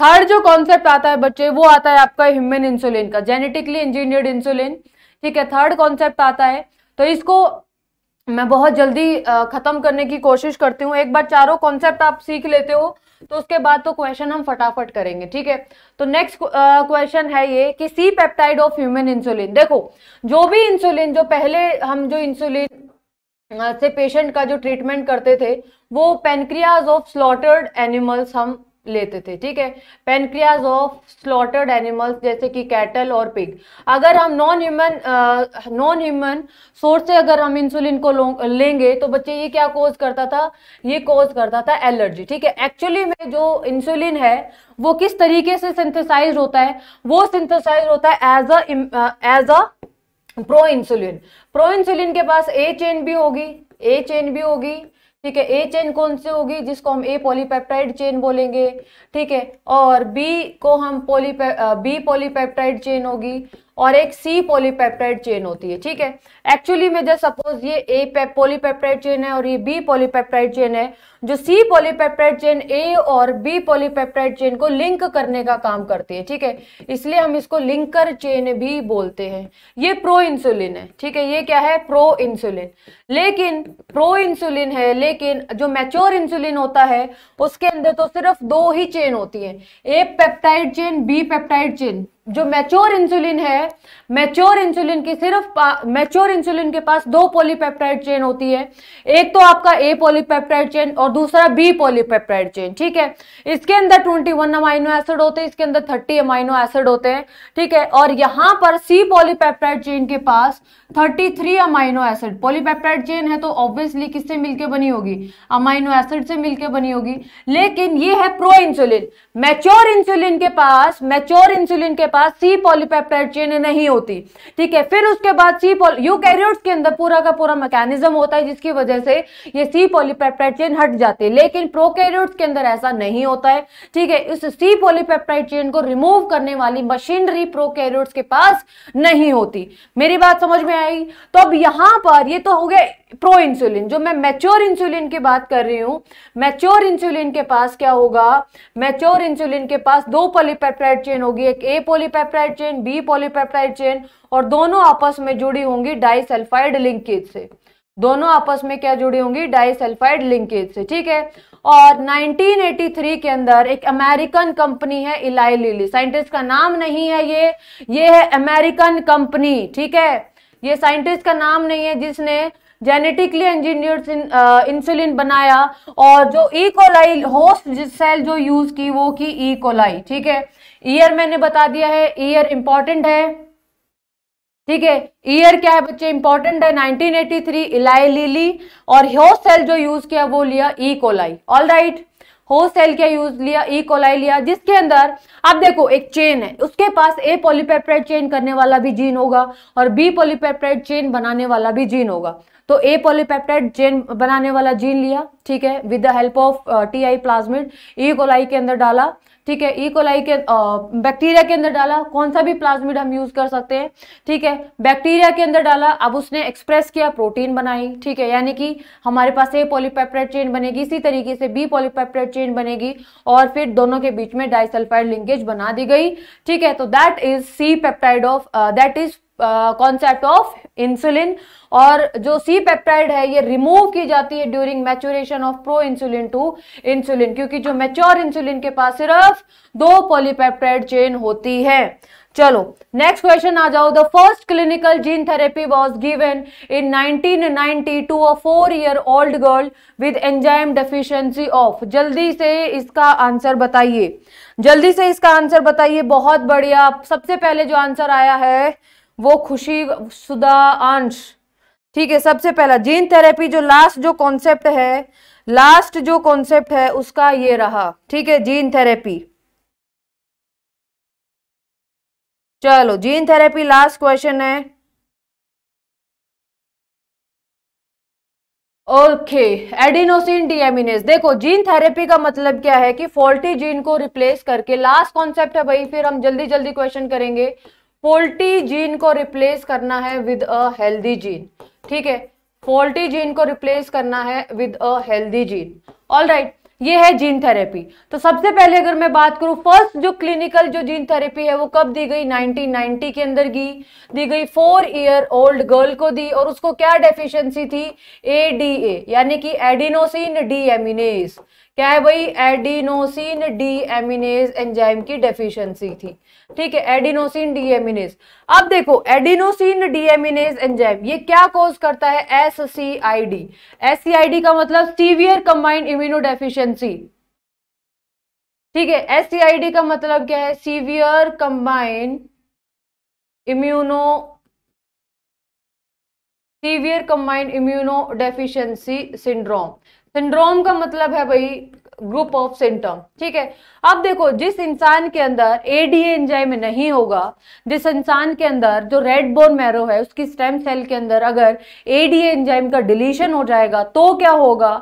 थर्ड जो कॉन्सेप्ट आता है बच्चे वो आता है आपका ह्यूमन इंसुलिन का, जेनेटिकली इंजीनियर्ड इंसुलिन, ठीक है, थर्ड कॉन्सेप्ट आता है। तो इसको मैं बहुत जल्दी खत्म करने की कोशिश करती हूँ। एक बार चारों कॉन्सेप्ट आप सीख लेते हो तो उसके बाद तो क्वेश्चन हम फटाफट करेंगे, ठीक है। तो नेक्स्ट क्वेश्चन है ये कि C peptide of human insulin. देखो जो भी इंसुलिन, जो पहले हम जो इंसुलिन से पेशेंट का जो ट्रीटमेंट करते थे वो पेनक्रियाज ऑफ स्लॉटर्ड एनिमल्स हम लेते थे, ठीक है, पेनक्रियाज ऑफ स्लॉटर्ड एनिमल्स जैसे कि कैटल और पिग। अगर हम नॉन ह्यूमन सोर्स से अगर हम इंसुलिन को लेंगे तो बच्चे ये क्या कोज करता था, ये कोज करता था एलर्जी, ठीक है। एक्चुअली में जो इंसुलिन है वो किस तरीके से सिंथेसाइज होता है, वो सिंथेसाइज होता है as a proinsulin. Proinsulin के पास ए चेन भी होगी, ए चेन भी होगी, ठीक है। ए चेन कौन सी होगी, जिसको हम ए पॉलीपेप्टाइड चेन बोलेंगे, ठीक है, और बी को हम बी पॉलीपेप्टाइड चेन होगी और एक सी पॉलीपेप्टाइड चेन होती है, ठीक है। एक्चुअली में जब सपोज ये ए पॉलीपेप्टाइड चेन है और ये बी पॉलीपेप्टाइड चेन है, जो सी पॉलीपेप्टाइड चेन ए और बी पॉलीपेप्टाइड चेन को लिंक करने का काम करती है, ठीक है, इसलिए हम इसको लिंकर चेन भी बोलते हैं। ये प्रो इंसुलिन है, ठीक है, ये क्या है, प्रो इंसुलिन। लेकिन प्रो इंसुलिन है, लेकिन जो मैच्योर इंसुलिन होता है उसके अंदर तो सिर्फ दो ही चेन होती है, A peptide chain, B peptide chain, जो मैच्योर इंसुलिन है, मैच्योर इंसुलिन की सिर्फ मैच्योर इंसुलिन के पास दो पॉलीपेप्टाइड चेन होती है, एक तो आपका ए पॉलीपेप्टाइड चेन और दूसरा बी पॉलीपेप्टाइड चेन, ठीक है। इसके अंदर 21 अमाइनो एसिड होते हैं, इसके अंदर 30 अमाइनो एसिड होते हैं, ठीक है। और यहाँ पर सी पॉलीपेप्टाइड चेन के पास 33 अमाइनो एसिड, पॉलीपेप्टाइड चेन है तो ऑब्वियसली किससे मिलकर बनी होगी, अमाइनो एसिड से मिलकर बनी होगी। लेकिन ये है प्रो इंसुलिन, मैच्योर इंसुलिन के पास, मैच्योर इंसुलिन के पास सी पॉलीपेप्टाइड चेन नहीं होती, ठीक है। फिर उसके बाद यूकैरियोट्स के अंदर पूरा का पूरा मैकेनिज्म होता है जिसकी वजह से ये सी पॉलीपेप्टाइड चेन हट जाती है, लेकिन प्रोकैरियोट्स के अंदर ऐसा नहीं होता है, ठीक है। इस सी पॉलीपेप्टाइड चेन को रिमूव करने वाली मशीनरी प्रोकैरियोट्स के पास नहीं होती। मेरी बात समझ में आई? तो अब यहां पर ये तो हो गया प्रो इंसुलिन। जो मैं मैच्योर इंसुलिन की बात कर रही हूं, मैच्योर इंसुलिन के पास क्या होगा, मैच्योर इंसुलिन के पास दो पॉलीपेप्टाइड चेन होगी, एक A polypeptide chain, B polypeptide chain, और दोनों आपस में जुड़ी होंगी डाइसल्फाइड लिंकेज से, दोनों आपस में क्या जुड़ी होंगी, डाइसल्फाइड लिंकेज से, ठीक है। और 1983 के अंदर एक अमेरिकन कंपनी है इलाई लिली, साइंटिस्ट का नाम नहीं है ये है अमेरिकन कंपनी, ठीक है, ये साइंटिस्ट का नाम नहीं है, जिसने जेनेटिकली इंजीनियर्ड इंसुलिन बनाया और जो ई कोलाई होस्ट सेल जो यूज की वो की ई कोलाई, ठीक है। ईयर मैंने बता दिया है, ईयर इंपॉर्टेंट है, ठीक है, ईयर क्या है बच्चे, इंपॉर्टेंट है। 1983 इलाई लिली, और होस्ट सेल जो यूज किया वो लिया E coli. All right, host cell क्या यूज लिया, ई कोलाई लिया, जिसके अंदर आप देखो एक चेन है, उसके पास ए पॉलीपेप्टाइड चेन करने वाला भी जीन होगा और बी पॉलीपेप्टाइड चेन बनाने वाला भी जीन होगा। तो ए पॉलीपेप्टाइड चेन बनाने वाला जीन लिया, ठीक है, with the help of Ti plasmid, E coli के अंदर डाला, ठीक है, ई कोलाई के बैक्टीरिया के अंदर डाला, कौन सा भी प्लाज्मिड हम यूज कर सकते हैं, ठीक है, बैक्टीरिया के अंदर डाला। अब उसने एक्सप्रेस किया, प्रोटीन बनाई, ठीक है, यानी कि हमारे पास ए पॉलीपेप्टाइड चेन बनेगी, इसी तरीके से बी पॉलीपेप्टाइड चेन बनेगी, और फिर दोनों के बीच में डाइसल्फाइड लिंकेज बना दी गई, ठीक है। तो that is C peptide of, that is concept of insulin. और जो सी पेप्टाइड है ये रिमूव की जाती है during maturation of pro insulin to insulin, क्योंकि जो मैच्योर इंसुलिन के पास सिर्फ दो पॉलीपेप्टाइड चेन होती है। चलो नेक्स्ट क्वेश्चन आ जाओ। The first clinical gene therapy was given in 1990 to a 4-year-old girl with enzyme deficiency of. जल्दी से इसका आंसर बताइए, जल्दी से इसका आंसर बताइए। बहुत बढ़िया, सबसे पहले जो आंसर आया है वो खुशी सुधा अंश, ठीक है। सबसे पहला जीन थेरेपी जो लास्ट जो कॉन्सेप्ट है, लास्ट जो कॉन्सेप्ट है उसका ये रहा, ठीक है, जीन थेरेपी। चलो जीन थेरेपी लास्ट क्वेश्चन है, ओके। एडिनोसिन डीएमिनेज, देखो जीन थेरेपी का मतलब क्या है कि फॉल्टी जीन को रिप्लेस करके, लास्ट कॉन्सेप्ट है भाई, फिर हम जल्दी जल्दी क्वेश्चन करेंगे। फॉल्टी जीन को रिप्लेस करना है विद अ हेल्दी जीन, ठीक है, फॉल्टी जीन को रिप्लेस करना है with a healthy gene. All right, ये है जीन थेरेपी। तो सबसे पहले अगर मैं बात करूं, फर्स्ट जो क्लिनिकल जो जीन थेरेपी है वो कब दी गई, 1990 के अंदर की दी गई, 4-year-old गर्ल को दी, और उसको क्या डेफिशिएंसी थी, एडीए, यानी कि एडिनोसिन डीएमिनेज। क्या है भाई, एडिनोसिन डीएमिनेज एंजाइम की डेफिशिएंसी थी, ठीक है, एडिनोसिन डीएमिनेज। अब देखो एडिनोसिन डीएमिनेज एंजाइम ये क्या कॉज करता है, एससीआईडी। एससीआईडी का मतलब सीवियर कंबाइंड इम्यूनो डेफिशिएंसी, ठीक है, एससीआईडी का मतलब क्या है, severe combined immuno, severe combined immunodeficiency syndrome. Syndrome का मतलब है भाई ग्रुप ऑफ सिम्टम, ठीक है। अब देखो जिस इंसान के अंदर एडीए एंजाइम नहीं होगा, जिस इंसान के अंदर जो रेड बोन मैरो है उसकी स्टेम सेल के अंदर अगर एडीए एंजाइम का डिलीशन हो जाएगा तो क्या होगा,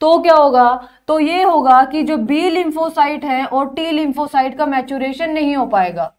तो क्या होगा, तो ये होगा कि जो बी लिम्फोसाइट है और टी लिम्फोसाइट का मैच्योरेशन नहीं हो पाएगा,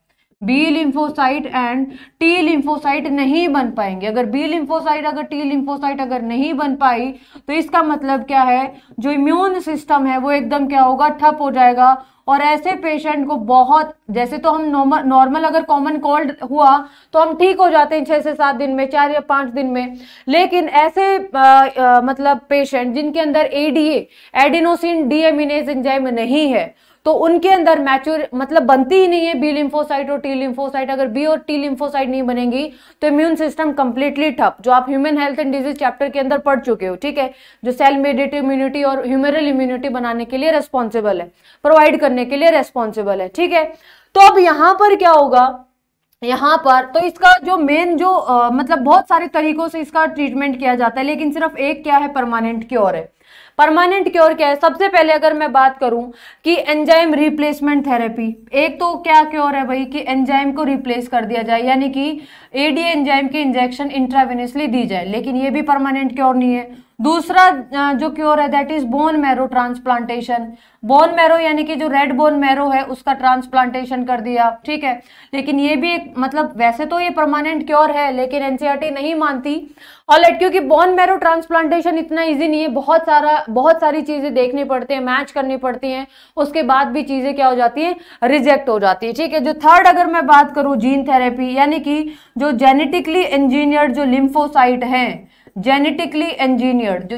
B lymphocyte and T lymphocyte नहीं बन पाएंगे। अगर बी लिम्फोसाइट अगर टी लिम्फोसाइट अगर नहीं बन पाई तो इसका मतलब क्या है, जो इम्यून सिस्टम है वो एकदम क्या होगा, ठप हो जाएगा। और ऐसे पेशेंट को बहुत, जैसे तो हम नॉर्मल अगर कॉमन कोल्ड हुआ तो हम ठीक हो जाते हैं 6 से 7 दिन में, 4 या 5 दिन में, लेकिन ऐसे मतलब पेशेंट जिनके अंदर एडीए एडिनोसिन डीएमिनेज एंजाइम नहीं है तो उनके अंदर मैच्योर मतलब बनती ही नहीं है बी लिम्फोसाइट और टी लिम्फोसाइट। अगर बी और टी लिम्फोसाइट नहीं बनेगी तो इम्यून सिस्टम कंप्लीटली ठप, जो आप human health and disease chapter के अंदर पढ़ चुके हो, ठीक है, जो सेल मेडिएटेड इम्यूनिटी और ह्यूमरल इम्यूनिटी बनाने के लिए रेस्पॉन्सिबल है, प्रोवाइड करने के लिए रेस्पॉन्सिबल है, ठीक है। तो अब यहाँ पर क्या होगा, यहाँ पर तो इसका जो मेन जो मतलब बहुत सारे तरीकों से इसका ट्रीटमेंट किया जाता है, लेकिन सिर्फ एक क्या है, परमानेंट क्योर है। परमानेंट क्योर क्या है? सबसे पहले अगर मैं बात करूं कि एंजाइम रिप्लेसमेंट थेरेपी, एक तो क्या क्योर है भाई कि एंजाइम को रिप्लेस कर दिया जाए, यानी कि एडीए एंजाइम की इंजेक्शन इंट्रावेनसली दी जाए, लेकिन ये भी परमानेंट क्योर नहीं है। दूसरा जो क्योर है that is bone marrow transplantation, bone marrow यानी कि जो रेड बोन मैरो है उसका ट्रांसप्लांटेशन कर दिया, ठीक है, लेकिन ये भी एक मतलब वैसे तो ये परमानेंट क्योर है लेकिन एनसीईआरटी नहीं मानती। और क्योंकि बोन मैरो ट्रांसप्लांटेशन इतना इजी नहीं है, बहुत सारी चीजें देखनी पड़ती है, मैच करनी पड़ती हैं, उसके बाद भी चीजें क्या हो जाती है, रिजेक्ट हो जाती है, ठीक है। जो थर्ड अगर मैं बात करूँ जीन थेरेपी, यानी कि जो जेनेटिकली इंजीनियर्ड जो लिम्फोसाइट है, जेनेटिकली इंजीनियर्ड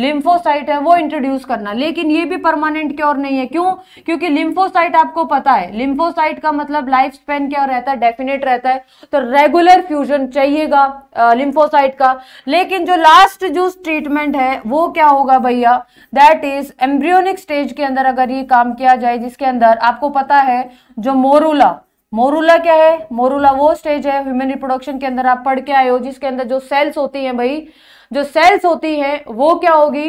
लिम्फोसाइट है वो इंट्रोड्यूस करना, लेकिन ये भी परमानेंट क्योर नहीं है। क्यों? क्योंकि लिम्फोसाइट आपको पता है लिम्फोसाइट का मतलब लाइफ स्पेन क्या रहता है, डेफिनेट रहता है, तो रेगुलर फ्यूजन चाहिएगा लिम्फोसाइट का। लेकिन जो लास्ट जो ट्रीटमेंट है वो क्या होगा भैया, दैट इज एम्ब्रियोनिक स्टेज के अंदर अगर ये काम किया जाए, जिसके अंदर आपको पता है जो मोरूला क्या है, मोरूला वो स्टेज है ह्यूमन रिप्रोडक्शन के अंदर आप पढ़ के आए हो, जिसके अंदर जो सेल्स होती हैं भाई, जो सेल्स होती हैं वो क्या होगी,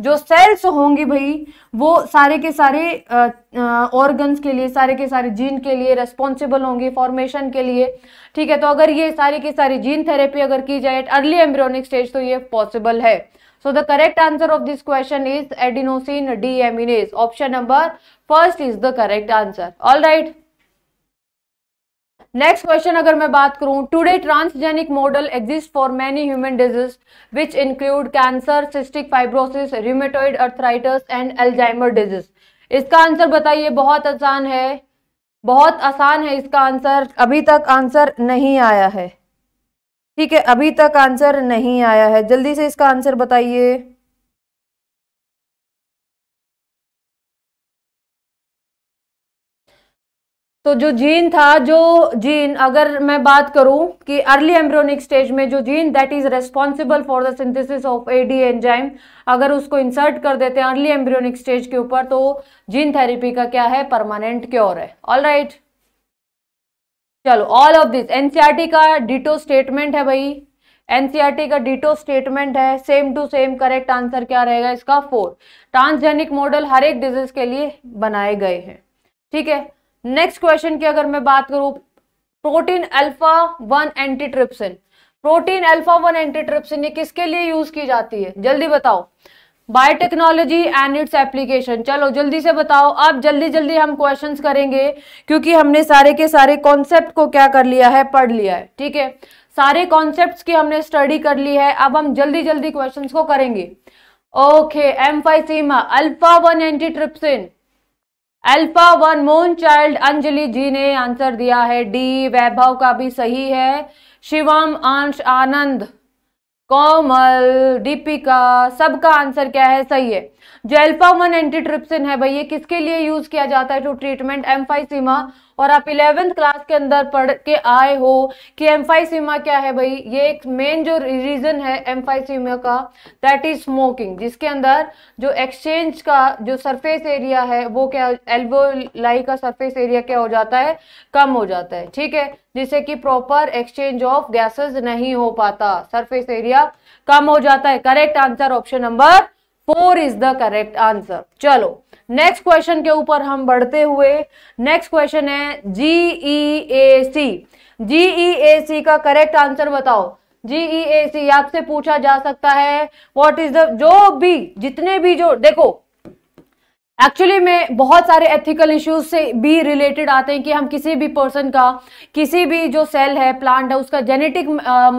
जो सेल्स होंगी भाई वो सारे के सारे ऑर्गन्स के लिए, सारे के सारे जीन के लिए रेस्पॉन्सिबल होंगी फॉर्मेशन के लिए, ठीक है। तो अगर ये सारी के सारी जीन थेरेपी अगर की जाए एट अर्ली एम्ब्रियोनिक स्टेज तो ये पॉसिबल है। So the correct answer of this question is adenosine deaminase. Option number first is the correct answer. All right. Next question अगर मैं बात करूं, today transgenic model exist for many human disease which include cancer, cystic fibrosis, rheumatoid arthritis and Alzheimer disease. इसका answer बताइए, बहुत आसान है, बहुत आसान है इसका आंसर, अभी तक आंसर नहीं आया है, ठीक है, अभी तक आंसर नहीं आया है, जल्दी से इसका आंसर बताइए। तो जो जीन था, जो जीन अगर मैं बात करूं कि अर्ली एम्ब्रियोनिक स्टेज में जो gene that is responsible for the synthesis of ADA enzyme, अगर उसको इंसर्ट कर देते हैं अर्ली एम्ब्रियोनिक स्टेज के ऊपर तो जीन थेरेपी का क्या है, परमानेंट क्योर है। ऑल राइट, चलो ऑल ऑफ दिस एनसीईआरटी का डिटो स्टेटमेंट है भाई, एनसीईआरटी का डिटो स्टेटमेंट है, same to same. Correct answer क्या रहेगा इसका, 4। ट्रांसजेनिक मॉडल हर एक डिजीज के लिए बनाए गए हैं, ठीक है। नेक्स्ट क्वेश्चन की अगर मैं बात करूं, protein alpha one antitrypsin, protein alpha one antitrypsin ये किसके लिए यूज की जाती है, जल्दी बताओ। बायोटेक्नोलॉजी एंड इट्स एप्लीकेशन, चलो जल्दी से बताओ। अब जल्दी जल्दी हम क्वेश्चंस करेंगे क्योंकि हमने सारे के सारे कॉन्सेप्ट को क्या कर लिया है, पढ़ लिया है, ठीक है, सारे कॉन्सेप्ट की हमने स्टडी कर ली है, अब हम जल्दी जल्दी क्वेश्चन को करेंगे। Okay, emphysema, alpha one antitrypsin, alpha one moon child, Anjali ji ने आंसर दिया है डी, वैभव का भी सही है, शिवम, अंश, आनंद, कोमल, दीपिका, सबका आंसर क्या है, सही है। जो अल्फा-1 एंटीट्रिप्सिन है भाई ये किसके लिए यूज किया जाता है टू ट्रीटमेंट एम्फाइसीमा, और आप 11th क्लास के अंदर पढ़ के आए हो कि एम्फाइसीमा क्या है भाई, ये एक मेन जो रीजन है एम्फाइसीमा का दैट इज स्मोकिंग, जिसके अंदर जो एक्सचेंज का जो सरफेस एरिया है वो क्या, एल्वोलाई का सरफेस एरिया क्या हो जाता है, कम हो जाता है, ठीक है, जिससे कि प्रॉपर एक्सचेंज ऑफ गैसेज नहीं हो पाता, सरफेस एरिया कम हो जाता है। Correct answer option number 4 is the correct answer. चलो नेक्स्ट क्वेश्चन के ऊपर हम बढ़ते हुए, नेक्स्ट क्वेश्चन है जीईएसी, जीईएसी का करेक्ट आंसर बताओ। जीईएसी आपसे पूछा जा सकता है व्हाट इज द, जो भी जितने भी जो देखो एक्चुअली में बहुत सारे एथिकल इश्यूज से भी रिलेटेड आते हैं कि हम किसी भी पर्सन का, किसी भी जो सेल है, प्लांट है, उसका जेनेटिक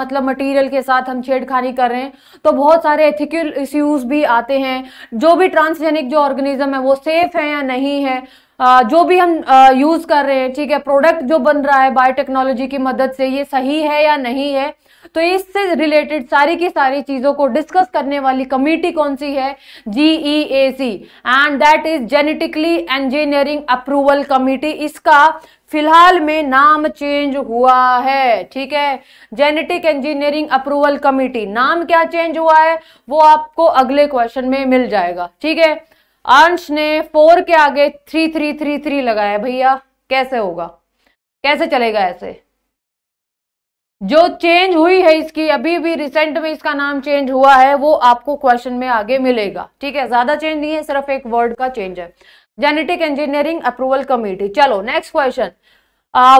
मतलब मटेरियल के साथ हम छेड़खानी कर रहे हैं तो बहुत सारे एथिकल इश्यूज भी आते हैं। जो भी ट्रांसजेनिक जो ऑर्गेनिज्म है वो सेफ है या नहीं है, जो भी हम यूज कर रहे हैं, ठीक है, प्रोडक्ट जो बन रहा है बायोटेक्नोलॉजी की मदद से, ये सही है या नहीं है। तो इससे रिलेटेड सारी की सारी चीजों को डिस्कस करने वाली कमेटी कौन सी है? जीईएसी, and that is genetically engineering approval committee. इसका फिलहाल में नाम चेंज हुआ है, ठीक है, जेनेटिक इंजीनियरिंग अप्रूवल कमेटी। नाम क्या चेंज हुआ है वो आपको अगले क्वेश्चन में मिल जाएगा, ठीक है। अंश ने 4 के आगे 3333 लगाया, भैया कैसे होगा, कैसे चलेगा ऐसे? जो चेंज हुई है इसकी, अभी भी रिसेंट में इसका नाम चेंज हुआ है, वो आपको क्वेश्चन में आगे मिलेगा, ठीक है। ज्यादा चेंज नहीं है, सिर्फ एक वर्ड का चेंज है, जेनेटिक इंजीनियरिंग अप्रूवल कमेटी। चलो next question,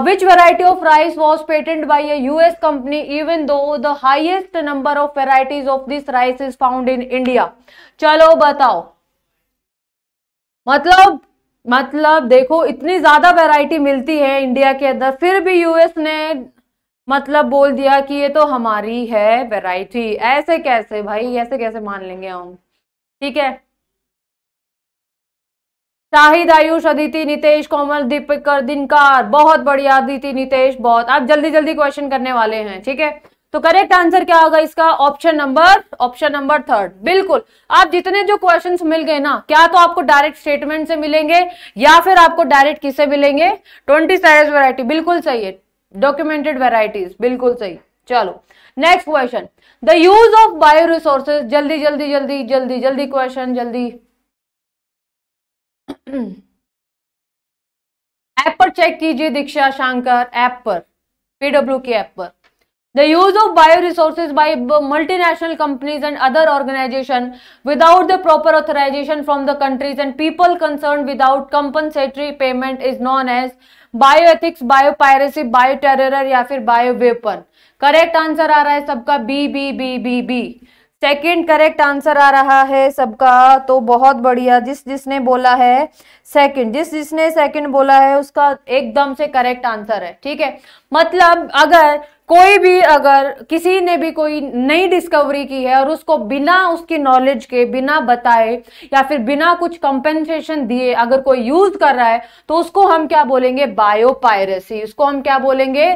which variety of rice was patented by a US company even though the highest number of varieties of this rice is found in India? चलो बताओ, मतलब देखो इतनी ज्यादा variety मिलती है India के अंदर, फिर भी यूएस ने मतलब बोल दिया कि ये तो हमारी है वैरायटी। ऐसे कैसे भाई, ऐसे कैसे मान लेंगे हम, ठीक है। शाहिद, आयुष, अदिति, नितेश, कोमल, दीपिका, दिनकार, बहुत बढ़िया अदिति, नितेश, बहुत। आप जल्दी जल्दी क्वेश्चन करने वाले हैं, ठीक है। तो करेक्ट आंसर क्या होगा इसका? ऑप्शन नंबर थर्ड, बिल्कुल। आप जितने जो क्वेश्चंस मिल गए ना, क्या तो आपको डायरेक्ट स्टेटमेंट से मिलेंगे या फिर आपको डायरेक्ट किससे मिलेंगे? 20 साइज वैरायटी, बिल्कुल सही है, डॉक्यूमेंटेड वैरायटीज, बिल्कुल सही। चलो next question, the use of bio resources. जल्दी जल्दी जल्दी जल्दी जल्दी क्वेश्चन जल्दी। ऐप पर चेक कीजिए दीक्षा शंकर, ऐप पर, पीडब्ल्यू के ऐप पर। The use of bio-resources by multinational companies and other organizations without the proper authorization from the countries and people concerned without compensatory payment is known as bioethics, biopiracy, bioterror या फिर bioweapon। Correct answer आ रहा है सबका B B B B B. Second correct answer आ रहा है सबका, तो बहुत बढ़िया। जिसने बोला है सेकंड, जिसने सेकंड बोला है उसका एकदम से करेक्ट आंसर है, ठीक है। मतलब अगर किसी ने भी कोई नई डिस्कवरी की है और उसको बिना उसकी नॉलेज के, बिना बताए या फिर बिना कुछ कंपेंसेशन दिए अगर कोई यूज कर रहा है, तो उसको हम क्या बोलेंगे? बायोपायरेसी। उसको हम क्या बोलेंगे?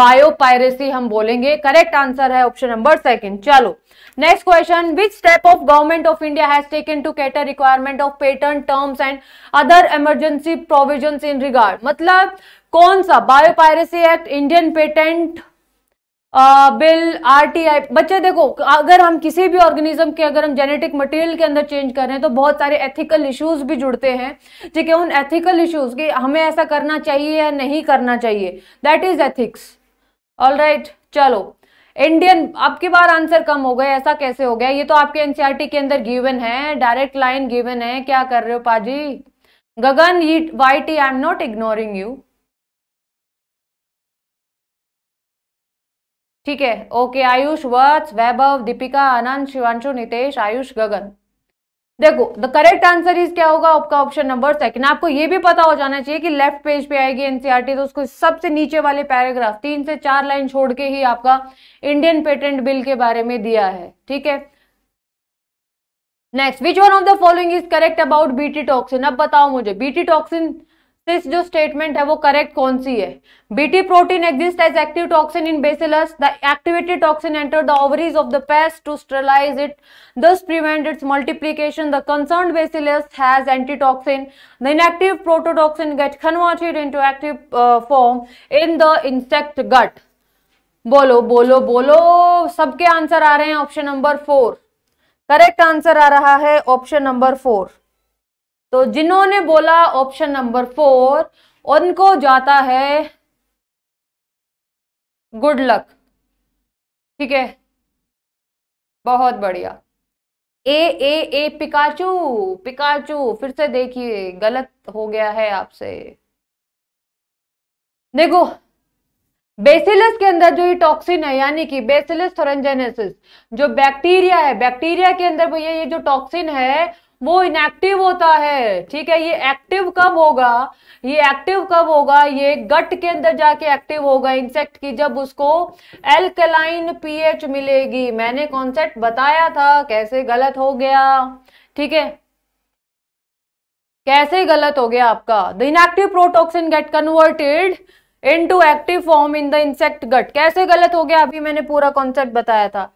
बायोपायरेसी हम बोलेंगे। करेक्ट आंसर है ऑप्शन नंबर सेकेंड। चलो next question, which step of government of India has taken to cater requirement of patent terms and other emergency provisions in regard. मतलब कौन सा? Biopiracy act, Indian patent bill, RTI. बच्चे देखो, अगर हम किसी भी ऑर्गेनिज्म के अगर हम जेनेटिक मटेरियल के अंदर चेंज कर रहे हैं तो बहुत सारे एथिकल इश्यूज भी जुड़ते हैं, ठीक है। उन एथिकल इश्यूज की हमें ऐसा करना चाहिए या नहीं करना चाहिए, दैट इज एथिक्स। ऑलराइट, चलो इंडियन, आपके बार आंसर कम हो गए, ऐसा कैसे हो गया? ये तो आपके एनसीईआरटी के अंदर गिवन है, डायरेक्ट लाइन गिवन है, क्या कर रहे हो पाजी? Gagan YT, I am not ignoring you, ठीक है, ओके। आयुष, वत्स, वैभव, दीपिका, आनंद, शिवांशु, नितेश, आयुष, गगन। देखो द करेक्ट आंसर इज क्या होगा आपका? Option number second. आपको ये भी पता हो जाना चाहिए कि लेफ्ट पेज पे आएगी एनसीईआरटी, तो उसको सबसे नीचे वाले पैराग्राफ 3 से 4 लाइन छोड़ के ही आपका इंडियन पेटेंट बिल के बारे में दिया है, ठीक है। Next, which one of the following is correct about BT toxin. अब बताओ मुझे, बीटी टॉक्सिन इस जो स्टेटमेंट है वो करेक्ट कौन सी है? BT protein exist as active toxin in bacillus, the activated toxin enter the ovaries of the pest to sterilize it, thus prevent its multiplication, the concern bacillus has antitoxin, the inactive prototoxin get converted into active form in the insect gut. बोलो बोलो बोलो, सबके answer आ रहे हैं option number 4। Correct answer आ रहा है ऑप्शन नंबर 4। तो जिन्होंने बोला ऑप्शन नंबर 4 उनको जाता है गुड लक, ठीक है, बहुत बढ़िया। ए ए ए पिकाचू पिकाचू, फिर से देखिए गलत हो गया है आपसे। देखो बेसिलस के अंदर जो ये टॉक्सिन है, यानी कि बेसिलस थोरेंजेनेसिस जो बैक्टीरिया है, बैक्टीरिया के अंदर भैया ये जो टॉक्सिन है वो इनएक्टिव होता है, ठीक है। ये एक्टिव कब होगा? ये गट के अंदर जाके एक्टिव होगा इंसेक्ट की, जब उसको एल्कलाइन पीएच मिलेगी। मैंने कॉन्सेप्ट बताया था, कैसे गलत हो गया, ठीक है। कैसे गलत हो गया आपका। The inactive protoxin get converted into active form in the insect gut, कैसे गलत हो गया, अभी मैंने पूरा कॉन्सेप्ट बताया था।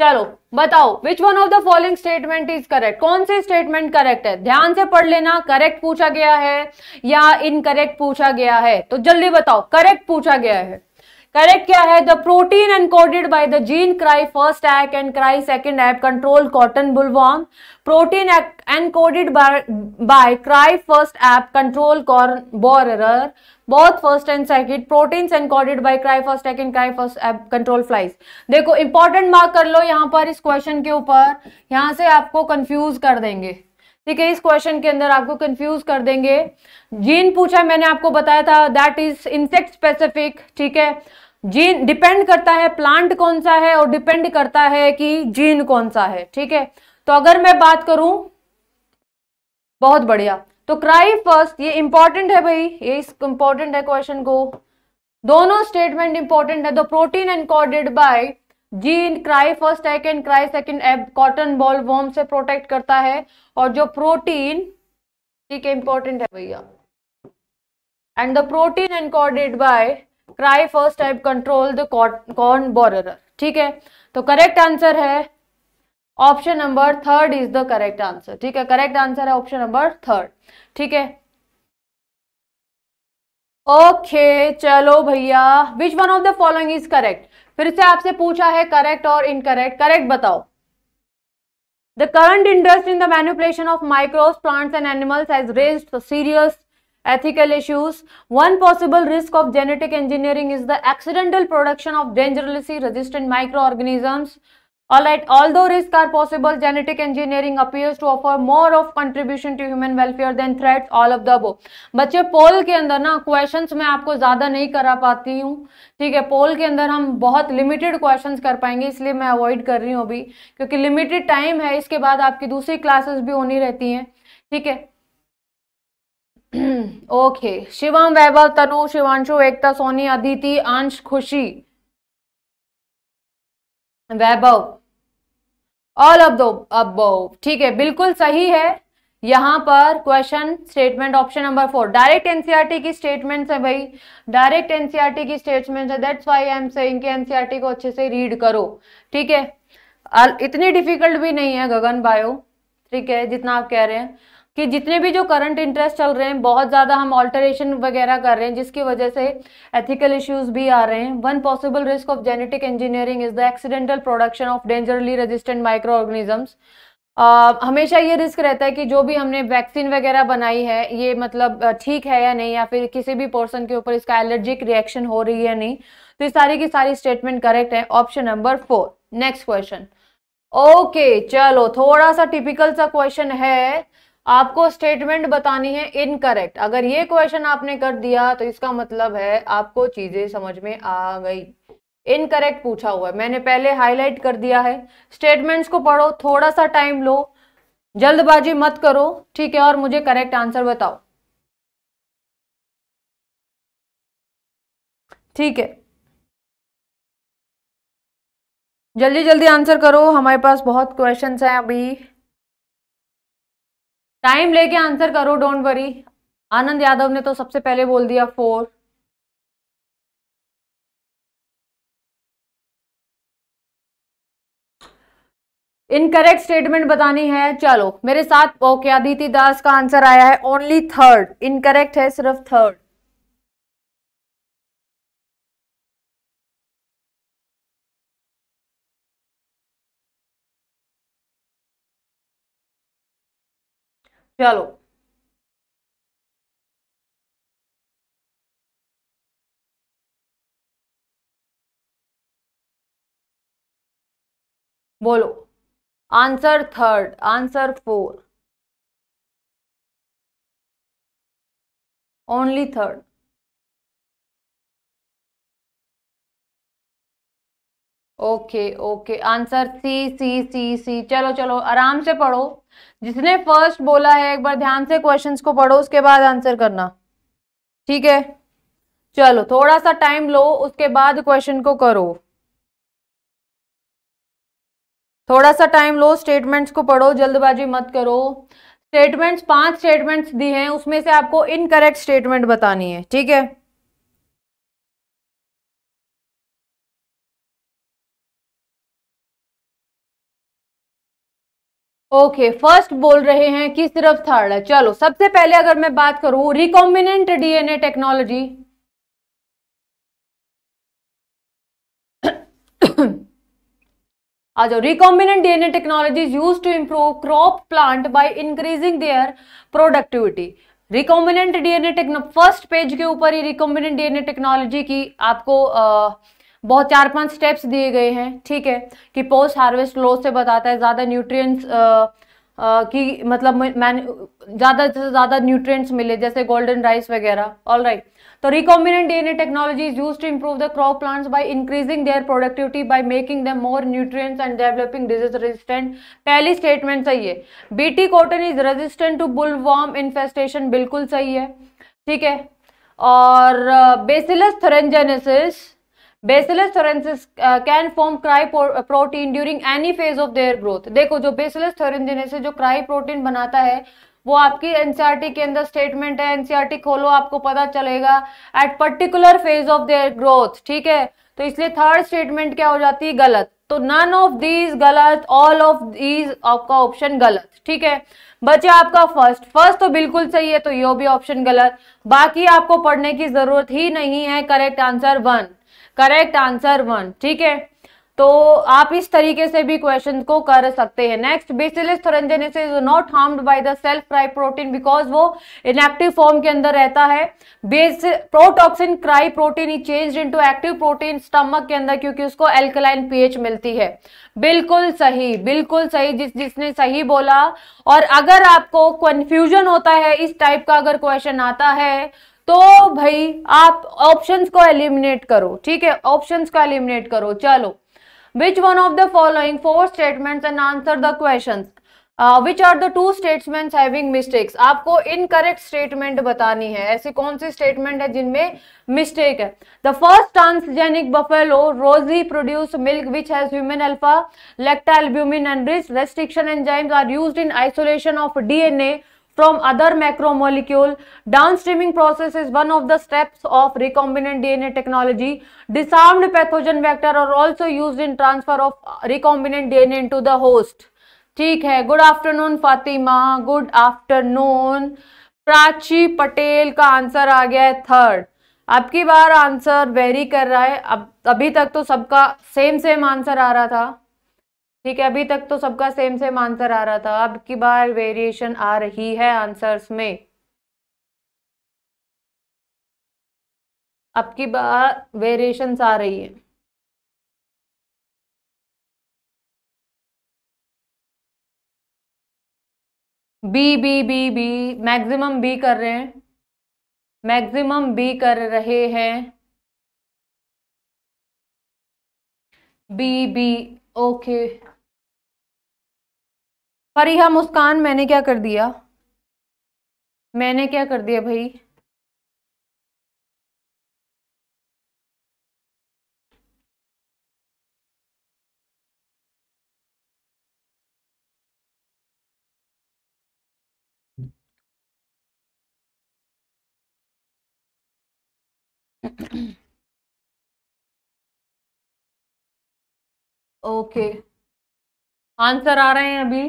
चलो बताओ which one of the following statement is correct, कौन सी स्टेटमेंट करेक्ट है। ध्यान से पढ़ लेना, करेक्ट पूछा गया है या इनकरेक्ट पूछा गया है, तो जल्दी बताओ। करेक्ट पूछा गया है, करेक्ट क्या है, the protein encoded by the gene cry first ab and cry second ab control cotton bollworm, protein encoded by cry first ab control corn borer, both first and second proteins encoded by cry first and cry first ab control flies। देखो important mark कर लो यहाँ पर, इस question के ऊपर, यहाँ से आपको कंफ्यूज कर देंगे, ठीक है, इस क्वेश्चन के अंदर आपको कंफ्यूज कर देंगे। जीन पूछा, मैंने आपको बताया था, दैट इज इंसेक्ट स्पेसिफिक, ठीक है। जीन डिपेंड करता है प्लांट कौन सा है और डिपेंड करता है कि जीन कौन सा है, ठीक है। तो अगर मैं बात करूं, बहुत बढ़िया, तो क्राई फर्स्ट, ये इंपॉर्टेंट है भाई, ये इंपॉर्टेंट है क्वेश्चन को, दोनों स्टेटमेंट इंपॉर्टेंट है। The protein encoded by gene cry first ab and cry second ab cotton boll worm से प्रोटेक्ट करता है, और जो प्रोटीन, ठीक है, इंपॉर्टेंट है भैया, and the protein encoded by cry first ab control the corn borer, ठीक है। तो करेक्ट आंसर है option number third is the correct answer, ठीक है, करेक्ट आंसर है ऑप्शन नंबर थर्ड, ठीक है, ओके। चलो भैया, which one of the following is correct, फिर से आपसे पूछा है करेक्ट और इनकरेक्ट, करेक्ट बताओ। The current interest in the manipulation of microbes plants and animals has raised serious ethical issues. One possible risk of genetic engineering is the accidental production of dangerously resistant microorganisms. Alright, although risks are possible, genetic engineering appears to offer more of contribution to human welfare than threats. All of the above. बच्चे पोल के अंदर ना questions मैं आपको ज्यादा नहीं करा पाती हूँ, ठीक है, पोल के अंदर हम बहुत लिमिटेड क्वेश्चंस कर पाएंगे, इसलिए मैं अवॉइड कर रही हूँ अभी, क्योंकि लिमिटेड टाइम है, इसके बाद आपकी दूसरी क्लासेस भी होनी रहती हैं, ठीक है। Okay, Shivam, Vaibhav, Tanu, Shivanshu, Ekta, Soni, Aditi, Ansh, Khushi, Vaibhav, all of the above, ठीक है, बिल्कुल सही है। यहाँ पर question statement option number four, direct NCERT की स्टेटमेंट है भाई, डायरेक्ट एनसीईआरटी की स्टेटमेंट है, that's why I am saying कि एनसीईआरटी को अच्छे से रीड करो, ठीक है, इतनी डिफिकल्ट भी नहीं है गगन बायो, ठीक है, जितना आप कह रहे हैं कि जितने भी जो करंट इंटरेस्ट चल रहे हैं, बहुत ज़्यादा हम ऑल्टरेशन वगैरह कर रहे हैं, जिसकी वजह से एथिकल इश्यूज भी आ रहे हैं। One possible risk of genetic engineering is the accidental production of dangerously resistant micro organisms. हमेशा ये रिस्क रहता है कि जो भी हमने वैक्सीन वगैरह बनाई है, ये मतलब ठीक है या नहीं, या फिर किसी भी पर्सन के ऊपर इसका एलर्जिक रिएक्शन हो रही है या नहीं। तो ये सारी की सारी स्टेटमेंट करेक्ट है, option number four. Next question, okay, चलो थोड़ा सा टिपिकल सा क्वेश्चन है, आपको स्टेटमेंट बतानी है इनकरेक्ट। अगर ये क्वेश्चन आपने कर दिया तो इसका मतलब है आपको चीजें समझ में आ गई। इनकरेक्ट पूछा हुआ है, मैंने पहले हाईलाइट कर दिया है। स्टेटमेंट्स को पढ़ो, थोड़ा सा टाइम लो, जल्दबाजी मत करो, ठीक है, और मुझे करेक्ट आंसर बताओ, ठीक है, जल्दी जल्दी आंसर करो, हमारे पास बहुत क्वेश्चंस हैं अभी, टाइम लेके आंसर करो, डोंट वरी। आनंद यादव ने तो सबसे पहले बोल दिया फोर, इनकरेक्ट स्टेटमेंट बतानी है, चलो मेरे साथ। ओके, अदिति दास का आंसर आया है ओनली थर्ड, इनकरेक्ट है सिर्फ थर्ड। चलो बोलो, answer third, answer four, only third. Okay okay, answer C C C C. चलो चलो आराम से पढ़ो, जिसने फर्स्ट बोला है एक बार ध्यान से क्वेश्चंस को पढ़ो, उसके बाद आंसर करना, ठीक है। चलो थोड़ा सा टाइम लो, उसके बाद क्वेश्चन को करो, थोड़ा सा टाइम लो, स्टेटमेंट्स को पढ़ो, जल्दबाजी मत करो। स्टेटमेंट्स, 5 स्टेटमेंट्स दी हैं, उसमें से आपको इनकरेक्ट स्टेटमेंट बतानी है, ठीक है। ओके, फर्स्ट बोल रहे हैं कि सिर्फ थर्ड है। चलो सबसे पहले अगर मैं बात करूं रिकॉम्बिनेंट डीएनए टेक्नोलॉजी, आज recombinant DNA technology is used to improve crop plant by increasing their productivity. Recombinant DNA technology first page के ऊपर ही recombinant DNA technology की आपको बहुत 4-5 स्टेप्स दिए गए हैं, ठीक है, कि पोस्ट हार्वेस्ट लॉस से बताता है, ज़्यादा न्यूट्रिएंट्स की मतलब ज़्यादा से ज़्यादा न्यूट्रिएंट्स मिले जैसे गोल्डन राइस वगैरह। ऑलराइट, तो recombinant DNA technology is used to improve the crop plants by increasing their productivity by making them more nutrients and developing disease resistant. पहली स्टेटमेंट सही है। BT cotton is resistant to bollworm infestation, बिल्कुल सही है, ठीक है। और bacillus thuringiensis bacillus thuringiensis can form cry protein during any phase of their growth. देखो जो बेसिलस थुरिंजिएनेसिस जो क्राई प्रोटीन बनाता है वो आपकी एनसीईआरटी के अंदर स्टेटमेंट है। एनसीईआरटी खोलो, आपको पता चलेगा at particular phase of their growth, ठीक है। तो इसलिए थर्ड स्टेटमेंट क्या हो जाती है, गलत। तो नन ऑफ दीज गलत, ऑल ऑफ दीज आपका ऑप्शन गलत, ठीक है। बचे आपका फर्स्ट तो बिल्कुल सही है, तो ये भी ऑप्शन गलत। बाकी आपको पढ़ने की जरूरत ही नहीं है। करेक्ट आंसर वन, ठीक है। तो आप इस तरीके से भी क्वेश्चन को कर सकते हैं। Next, bacillus thuringiensis is not harmed by the self cry protein because वो इनएक्टिव फॉर्म के अंदर रहता है। Base protoxin cry protein is changed into active protein stomach के अंदर क्योंकि उसको एल्कलाइन पीएच मिलती है। बिल्कुल सही, जिसने सही बोला। और अगर आपको कंफ्यूजन होता है, इस टाइप का अगर क्वेश्चन आता है, तो भाई आप ऑप्शंस को एलिमिनेट करो, ठीक है, ऑप्शंस को एलिमिनेट करो। चलो, Which one of the following four statements and answer the questions? Which are the two statements having mistakes? आपको incorrect statement बतानी है। ऐसी कौन सी statement है जिनमें mistake है? The first transgenic buffalo Rosie produce milk which has human alpha lactalbumin and RISC restriction enzymes are used in isolation of DNA from other macromolecule. Downstreaming process is one of the steps of recombinant DNA technology. Disarmed pathogen vector are also used in transfer of recombinant DNA into the host. ठीक है, good afternoon Fatima, good afternoon. Prachi Patel का answer आ गया है third. आपकी बार answer very कर रहा है। अब अभी तक तो सबका सेम आंसर आ रहा था, ठीक है, अभी तक तो सबका सेम आंसर आ रहा था, अब की बार वेरिएशन आ रही है आंसर्स में। अब की बार वेरिएशंस आ रही है। B B B B maximum B कर रहे हैं, मैक्सिमम बी कर रहे हैं। B B okay. Fariha Muskan, मैंने क्या कर दिया भाई? ओके, आंसर आ रहे हैं अभी।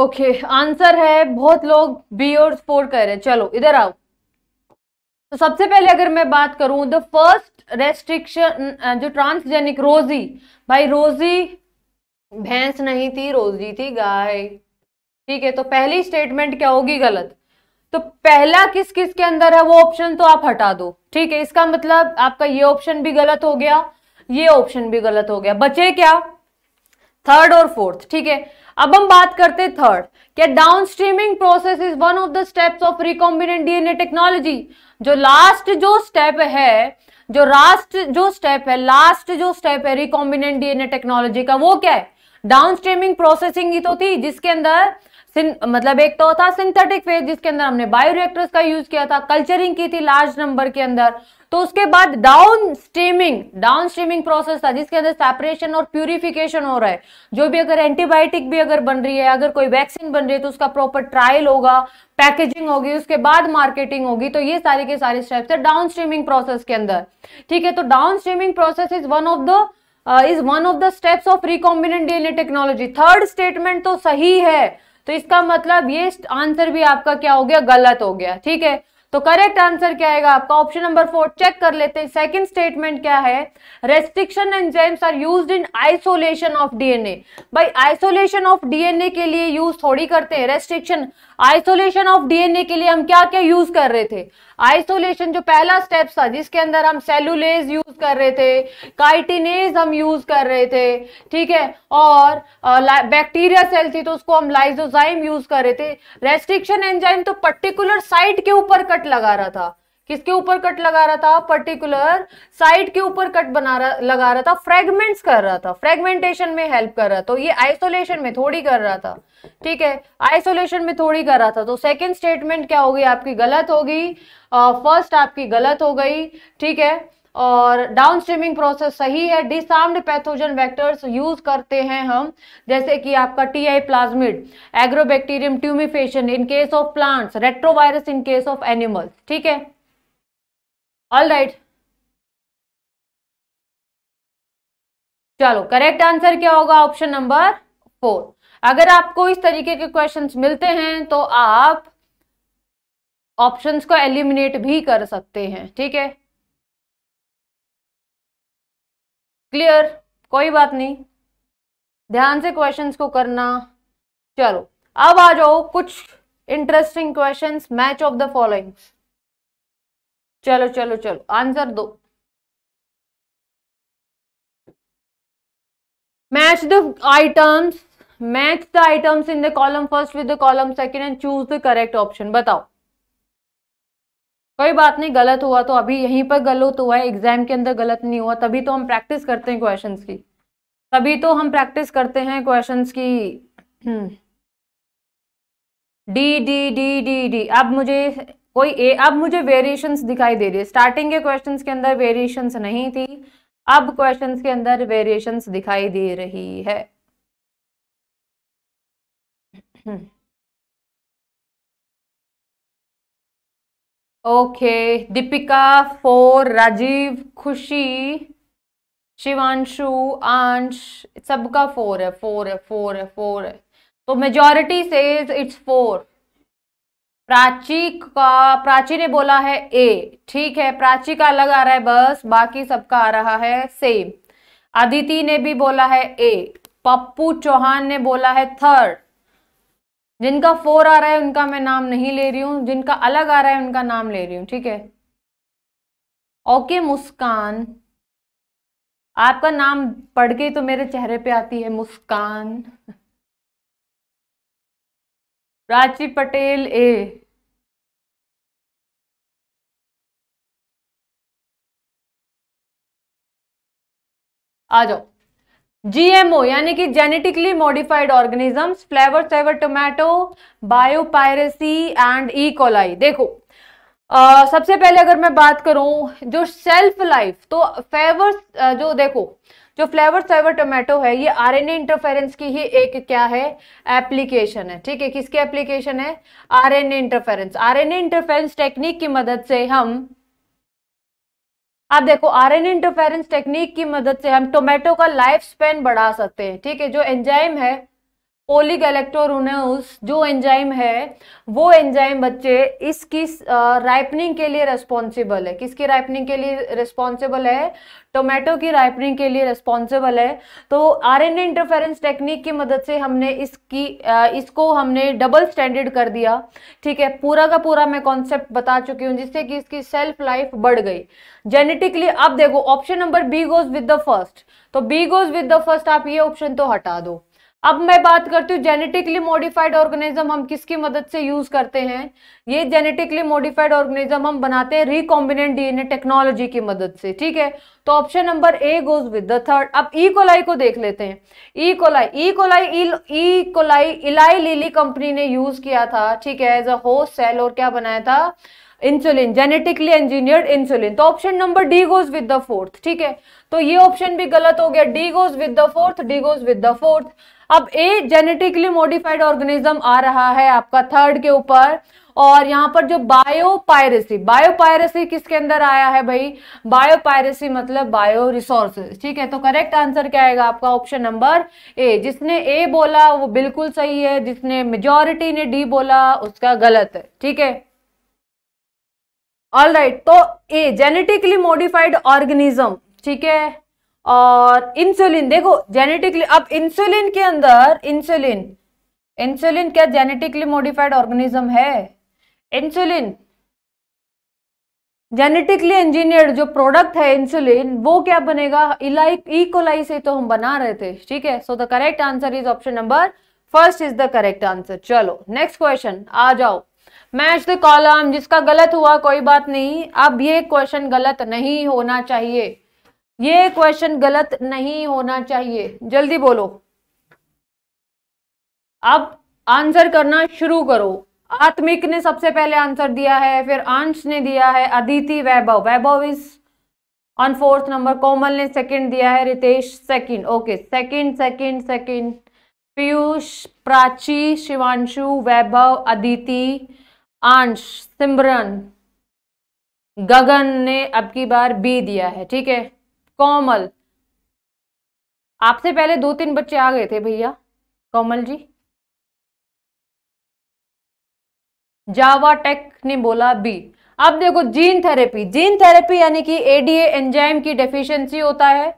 ओके, आंसर है, बहुत लोग बी और फोर कह रहे हैं। चलो इधर आओ। तो सबसे पहले अगर मैं बात करूं द फर्स्ट रेस्ट्रिक्शन जो ट्रांसजेनिक रोजी, भाई रोजी भैंस नहीं थी, रोजी थी गाय, ठीक है। तो पहली स्टेटमेंट क्या होगी, गलत। तो पहला किस किस के अंदर है वो ऑप्शन तो आप हटा दो, ठीक है। इसका मतलब आपका ये ऑप्शन भी गलत हो गया, ये ऑप्शन भी गलत हो गया। बचे क्या, थर्ड और फोर्थ, ठीक है। अब हम बात करते हैं थर्ड। क्या downstreaming process is one of the steps of recombinant DNA technology. जो लास्ट जो स्टेप है रिकॉम्बिनेंट डीएनए टेक्नोलॉजी का वो क्या है, डाउनस्ट्रीमिंग प्रोसेसिंग ही तो थी जिसके अंदर मतलब एक तो था सिंथेटिक फेज जिसके अंदर हमने बायोरिएक्टर्स का यूज किया था, कल्चरिंग की थी लार्ज नंबर के अंदर। तो उसके बाद डाउनस्ट्रीमिंग प्रोसेस था जिसके अंदर सेपरेशन और प्यूरिफिकेशन हो रहा है। जो भी अगर एंटीबायोटिक भी अगर बन रही है, अगर कोई वैक्सीन बन रही है तो उसका प्रॉपर ट्रायल होगा, पैकेजिंग होगी, उसके बाद मार्केटिंग होगी। तो ये सारे के सारे स्टेप्स है डाउनस्ट्रीमिंग प्रोसेस के अंदर, ठीक है। तो downstreaming process is one of the steps of recombinant DNA technology. Third statement तो सही है, तो इसका मतलब ये आंसर भी आपका क्या हो गया, गलत हो गया, ठीक है। तो करेक्ट आंसर क्या आएगा आपका, ऑप्शन नंबर 4। चेक कर लेते हैं सेकंड स्टेटमेंट क्या है, restriction enzymes are used in isolation of DNA. भाई आइसोलेशन ऑफ डीएनए के लिए यूज थोड़ी करते हैं, रेस्ट्रिक्शन आइसोलेशन ऑफ डीएनए के लिए हम क्या क्या यूज कर रहे थे। आइसोलेशन जो पहला स्टेप था जिसके अंदर हम सेलुलेज यूज कर रहे थे, काइटिनेज हम यूज कर रहे थे, ठीक है, और बैक्टीरिया सेल थी तो उसको हम लाइसोजाइम यूज कर रहे थे। रेस्ट्रिक्शन एंजाइम तो पर्टिकुलर साइट के ऊपर कट लगा रहा था, किसके ऊपर कट लगा रहा था, पर्टिकुलर साइट के ऊपर कट लगा रहा था, फ्रेगमेंट्स कर रहा था, फ्रेगमेंटेशन में हेल्प कर रहा था। तो ये आइसोलेशन में थोड़ी कर रहा था, ठीक है, आइसोलेशन में थोड़ी कर रहा था। तो सेकंड स्टेटमेंट क्या होगी आपकी, गलत होगी। फर्स्ट आपकी गलत हो गई, ठीक है, और डाउनस्ट्रीमिंग प्रोसेस सही है। डिसआर्म्ड पैथोजन वेक्टर्स यूज करते हैं हम, जैसे कि आपका Ti plasmid, agrobacterium tumefaciens in case of plants, retrovirus in case of animals, ठीक है। ऑलराइट, चलो करेक्ट आंसर क्या होगा, ऑप्शन नंबर 4। अगर आपको इस तरीके के क्वेश्चंस मिलते हैं तो आप ऑप्शंस को एलिमिनेट भी कर सकते हैं, ठीक है, क्लियर, कोई बात नहीं, ध्यान से क्वेश्चंस को करना। चलो अब आ जाओ कुछ interesting questions, match of the following. चलो चलो चलो आंसर दो। Match the items in the column first with the column second and choose the correct option. बताओ, कोई बात नहीं, गलत हुआ तो अभी यहीं पर गलत हुआ है, एग्जाम के अंदर गलत नहीं हुआ, तभी तो हम प्रैक्टिस करते हैं क्वेश्चंस की, तभी तो हम प्रैक्टिस करते हैं क्वेश्चंस की। D D D D D. अब मुझे वेरिएशंस दिखाई दे रही है, स्टार्टिंग के क्वेश्चंस के अंदर वेरिएशंस नहीं थी, अब क्वेश्चंस के अंदर वेरिएशंस दिखाई दे रही है। ओके, दीपिका 4, राजीव, खुशी, शिवांशु, अंश, सबका 4 है। तो मेजॉरिटी सेज इट्स 4। प्राची ने बोला है ए, ठीक है, प्राची का अलग आ रहा है बस, बाकी सबका आ रहा है सेम। अदिति ने भी बोला है ए, पप्पू चौहान ने बोला है थर्ड। जिनका 4 आ रहा है उनका मैं नाम नहीं ले रही हूँ, जिनका अलग आ रहा है उनका नाम ले रही हूँ, ठीक है। ओके मुस्कान, आपका नाम पढ़ के तो मेरे चेहरे पे आती है मुस्कान। प्राची पटेल ए। आ जाओ, जीएमओ यानी कि genetically modified organisms, Flavr saver tomato, biopiracy and E coli. देखो सबसे पहले अगर मैं बात करूं जो शेल्फ लाइफ, तो फ्लेवर सेवर टोमेटो है, ये आरएनए इंटरफेरेंस की ही एक क्या है, एप्लीकेशन है, ठीक है। किसकी एप्लीकेशन है, RNA interference. RNA interference technique की मदद से हम, आप देखो, आरएनए इंटरफेरेंस टेक्निक की मदद से हम टोमेटो का लाइफ स्पेन बढ़ा सकते हैं, ठीक है। जो एंजाइम है पोलीगैलेक्टोरूनस, जो एंजाइम है वो एंजाइम बच्चे इसकी राइपनिंग के लिए रिस्पॉन्सिबल है। किसकी राइपनिंग के लिए रिस्पॉन्सिबल है, टोमेटो की राइपनिंग के लिए रिस्पॉन्सिबल है। तो आरएनए इंटरफेरेंस टेक्निक की मदद से हमने इसको हमने डबल स्टैंडर्ड कर दिया, ठीक है। पूरा का पूरा मैं कॉन्सेप्ट बता चुकी हूँ, जिससे कि इसकी सेल्फ लाइफ बढ़ गई जेनेटिकली। अब देखो option number B goes with the first, तो B goes with the first, आप ये ऑप्शन तो हटा दो। अब मैं बात करती हूँ जेनेटिकली मॉडिफाइड ऑर्गेनिज्म हम किसकी मदद से यूज करते हैं। ये जेनेटिकली मॉडिफाइड ऑर्गेनिज्म हम बनाते हैं रिकॉम्बिनेंट डीएनए टेक्नोलॉजी की मदद से, ठीक है। तो option number A goes with the third. अब ई कोलाई को देख लेते हैं। E coli Eli Lilly company ने यूज किया था, ठीक है, एज अ होस्ट सेल, और क्या बनाया था, इंसुलिन, जेनेटिकली इंजीनियर्ड इंसुलिन। तो option number D goes with the fourth, ठीक है। तो ये ऑप्शन भी गलत हो गया, D goes with the fourth, D goes with the fourth. अब ए जेनेटिकली मॉडिफाइड ऑर्गेनिज्म आ रहा है आपका थर्ड के ऊपर, और यहाँ पर जो बायोपायरेसी किसके अंदर आया है भाई, बायोपायरेसी मतलब बायो रिसोर्सेज, ठीक है। तो करेक्ट आंसर क्या आएगा आपका, ऑप्शन नंबर ए। जिसने ए बोला वो बिल्कुल सही है, जिसने मेजोरिटी ने डी बोला उसका गलत है, ठीक है। ऑल राइट, तो ए जेनेटिकली मॉडिफाइड ऑर्गेनिज्म, ठीक है, और इंसुलिन। देखो जेनेटिकली, अब इंसुलिन के अंदर इंसुलिन क्या जेनेटिकली मॉडिफाइड ऑर्गेनिज्म है? इंसुलिन जेनेटिकली इंजीनियर्ड जो प्रोडक्ट है इंसुलिन, वो क्या बनेगा, ई कोलाई से तो हम बना रहे थे, ठीक है। So the correct answer is option number first is the correct answer. चलो नेक्स्ट क्वेश्चन आ जाओ, मैच द कॉलम। जिसका गलत हुआ कोई बात नहीं, अब ये क्वेश्चन गलत नहीं होना चाहिए, ये क्वेश्चन गलत नहीं होना चाहिए, जल्दी बोलो। अब आंसर करना शुरू करो। आत्मिक ने सबसे पहले आंसर दिया है, फिर अंश ने दिया है, Aditi, Vaibhav, Vaibhav is on fourth number, Komal ने सेकंड दिया है, Ritesh second, okay second, Piyush, Prachi, Shivanshu, Vaibhav, Aditi, Ansh, Simran, गगन ने अब की बार बी दिया है, ठीक है। कोमल, आपसे पहले 2-3 बच्चे आ गए थे भैया कोमल जी। जावा टेक ने बोला बी। अब देखो जीन थेरेपी यानी कि एडीए एंजाइम की डेफिशिएंसी होता है।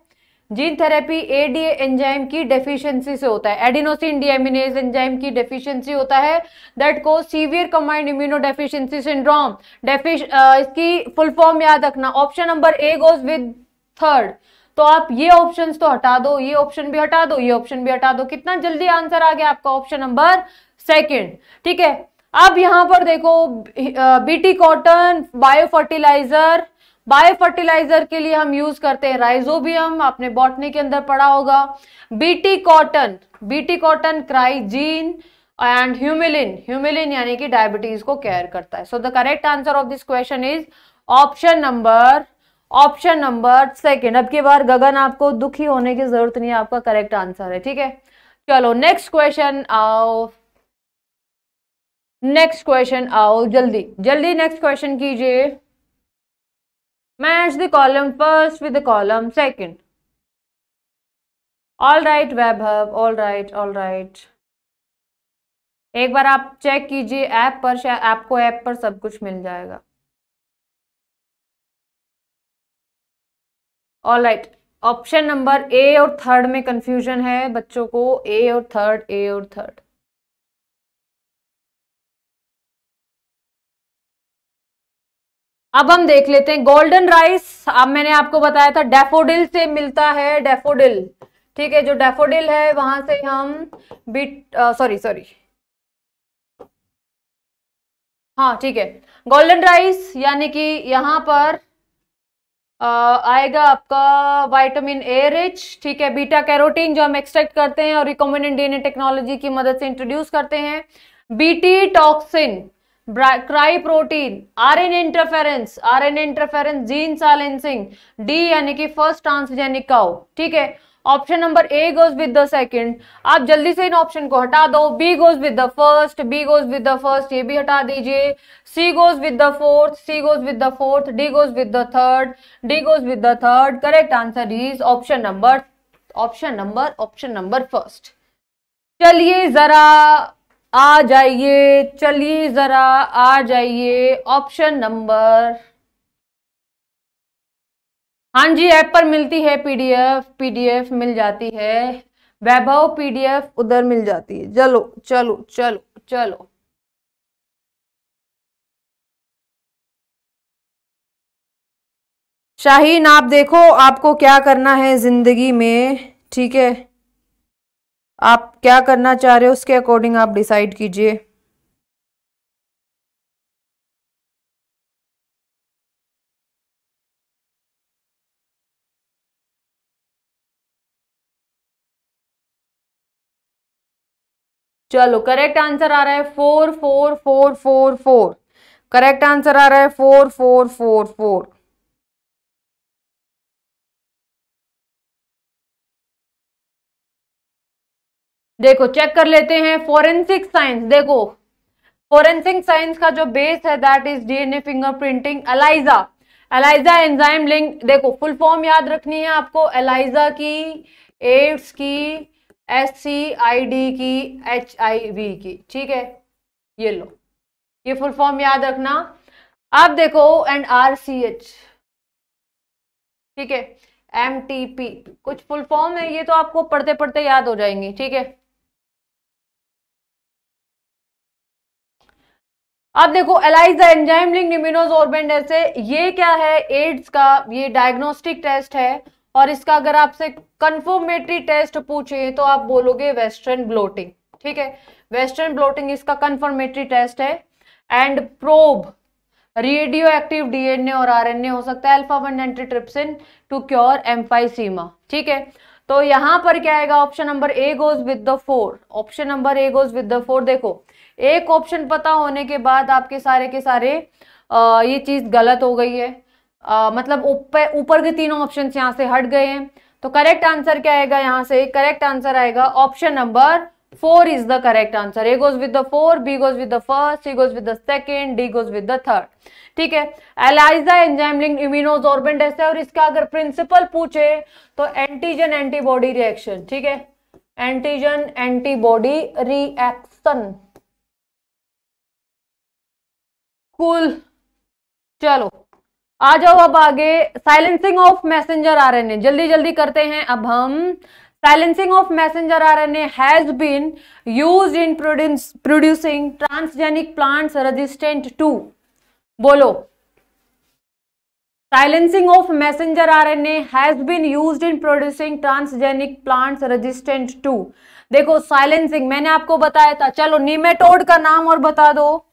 जीन थेरेपी एडीए एंजाइम की डेफिशिएंसी से होता है, एडेनोसिन डिएमिनेज एंजाइम की डेफिशिएंसी होता है, दैट को severe combined immunodeficiency syndrome. इसकी फुल फॉर्म याद रखना। Option number A goes with third. तो आप ये ऑप्शंस तो हटा दो, ये ऑप्शन भी हटा दो, ये ऑप्शन भी हटा दो, कितना जल्दी आंसर आ गया आपका ऑप्शन नंबर सेकंड, ठीक है। अब यहाँ पर देखो बीटी कॉटन, बायोफर्टिलाइजर के लिए हम यूज करते हैं राइजोबियम, आपने बॉटनी के अंदर पढ़ा होगा। BT cotton cry gene and Humulin यानी कि डायबिटीज को केयर करता है। So the correct answer of this question is option number second. अब की बार गगन आपको दुखी होने की जरूरत नहीं है, आपका करेक्ट आंसर है, ठीक है। चलो नेक्स्ट क्वेश्चन आओ, जल्दी नेक्स्ट क्वेश्चन कीजिए। Match the column first with the column second. All right Vaibhav, all right. एक बार आप चेक कीजिए ऐप पर, शायद आपको ऐप पर सब कुछ मिल जाएगा। ऑलराइट, ऑप्शन नंबर ए और थर्ड में कंफ्यूजन है बच्चों को, ए और थर्ड। अब हम देख लेते हैं गोल्डन राइस। अब मैंने आपको बताया था डैफोडिल से मिलता है, डैफोडिल, ठीक है, जो डैफोडिल है वहां से हम गोल्डन राइस यानी कि यहाँ पर आएगा आपका विटामिन ए रिच, ठीक है, बीटा कैरोटीन जो हम एक्सट्रैक्ट करते हैं और रिकॉम्बिनेंट डीएनए टेक्नोलॉजी की मदद से इंट्रोड्यूस करते हैं, BT toxin, cry protein, RNA interference, gene silencing, D यानी कि फर्स्ट ट्रांसजेनिक काउ, ठीक है। Option number A goes with the second. आप जल्दी से इन ऑप्शन को हटा दो। B goes with the first, ये भी हटा दीजिए। C goes with the fourth, D goes with the third. Correct answer is option number first. चलिए जरा आ जाइए। ऑप्शन नंबर, हाँ जी, ऐप पर मिलती है पीडीएफ मिल जाती है वैभव, पीडीएफ उधर मिल जाती है। चलो। शाहीन, आप देखो आपको क्या करना है जिंदगी में, ठीक है। आप क्या करना चाह रहे हो उसके अकॉर्डिंग आप डिसाइड कीजिए। चलो करेक्ट आंसर आ रहा है 4 4 4 4 4। करेक्ट आंसर आ रहा है 4 4 4 4। देखो चेक कर लेते हैं फॉरेंसिक साइंस। देखो फॉरेंसिक साइंस का जो बेस है that is DNA fingerprinting ELISA. ELISA enzyme link, देखो फुल फॉर्म याद रखनी है आपको एलाइजा की, एड्स की, SCID की, HIV की, ठीक है। ये लो ये फुल फॉर्म याद रखना। अब देखो एंड RCH, ठीक है, MTP कुछ फुल फॉर्म है, ये तो आपको पढ़ते पढ़ते याद हो जाएंगे, ठीक है। अब देखो एलाइजा एंजाइम लिंक्ड इम्यूनोसोर्बेंट ऐसे, ये क्या है एड्स का, ये डायग्नोस्टिक टेस्ट है और इसका अगर आपसे कन्फर्मेटरी टेस्ट पूछे तो आप बोलोगे वेस्टर्न ब्लोटिंग, ठीक है। वेस्टर्न ब्लोटिंग इसका कन्फर्मेटरी टेस्ट है। And probe, radioactive DNA और आरएनए हो सकता है alpha one antitrypsin to cure emphysema, ठीक है। तो यहाँ पर क्या आएगा, option number A goes with the 4। Option number A goes with the 4। देखो एक ऑप्शन पता होने के बाद आपके सारे के सारे ये चीज गलत हो गई है, मतलब ऊपर के तीनों ऑप्शन यहाँ से हट गए हैं। तो करेक्ट आंसर क्या आएगा यहाँ से, करेक्ट आंसर आएगा option number 4 is the correct answer. A goes with the 4, B goes with the first, C goes with the second, D goes with the third, ठीक है। एलाइजा एंजाइम लिंक्ड इम्यूनोसोर्बेंट है और इसका अगर प्रिंसिपल पूछे तो antigen antibody reaction, ठीक है, एंटीजन एंटीबॉडी रिएक्शन कुल। चलो आ जाओ अब आगे, साइलेंसिंग ऑफ मैसेंजर आरएनए। जल्दी जल्दी करते हैं अब हम। Silencing of messenger RNA has been used in producing transgenic plants resistant to, बोलो silencing of messenger RNA has been used in producing transgenic plants resistant to. देखो साइलेंसिंग मैंने आपको बताया था, चलो नीमेटोड का नाम और बता दो,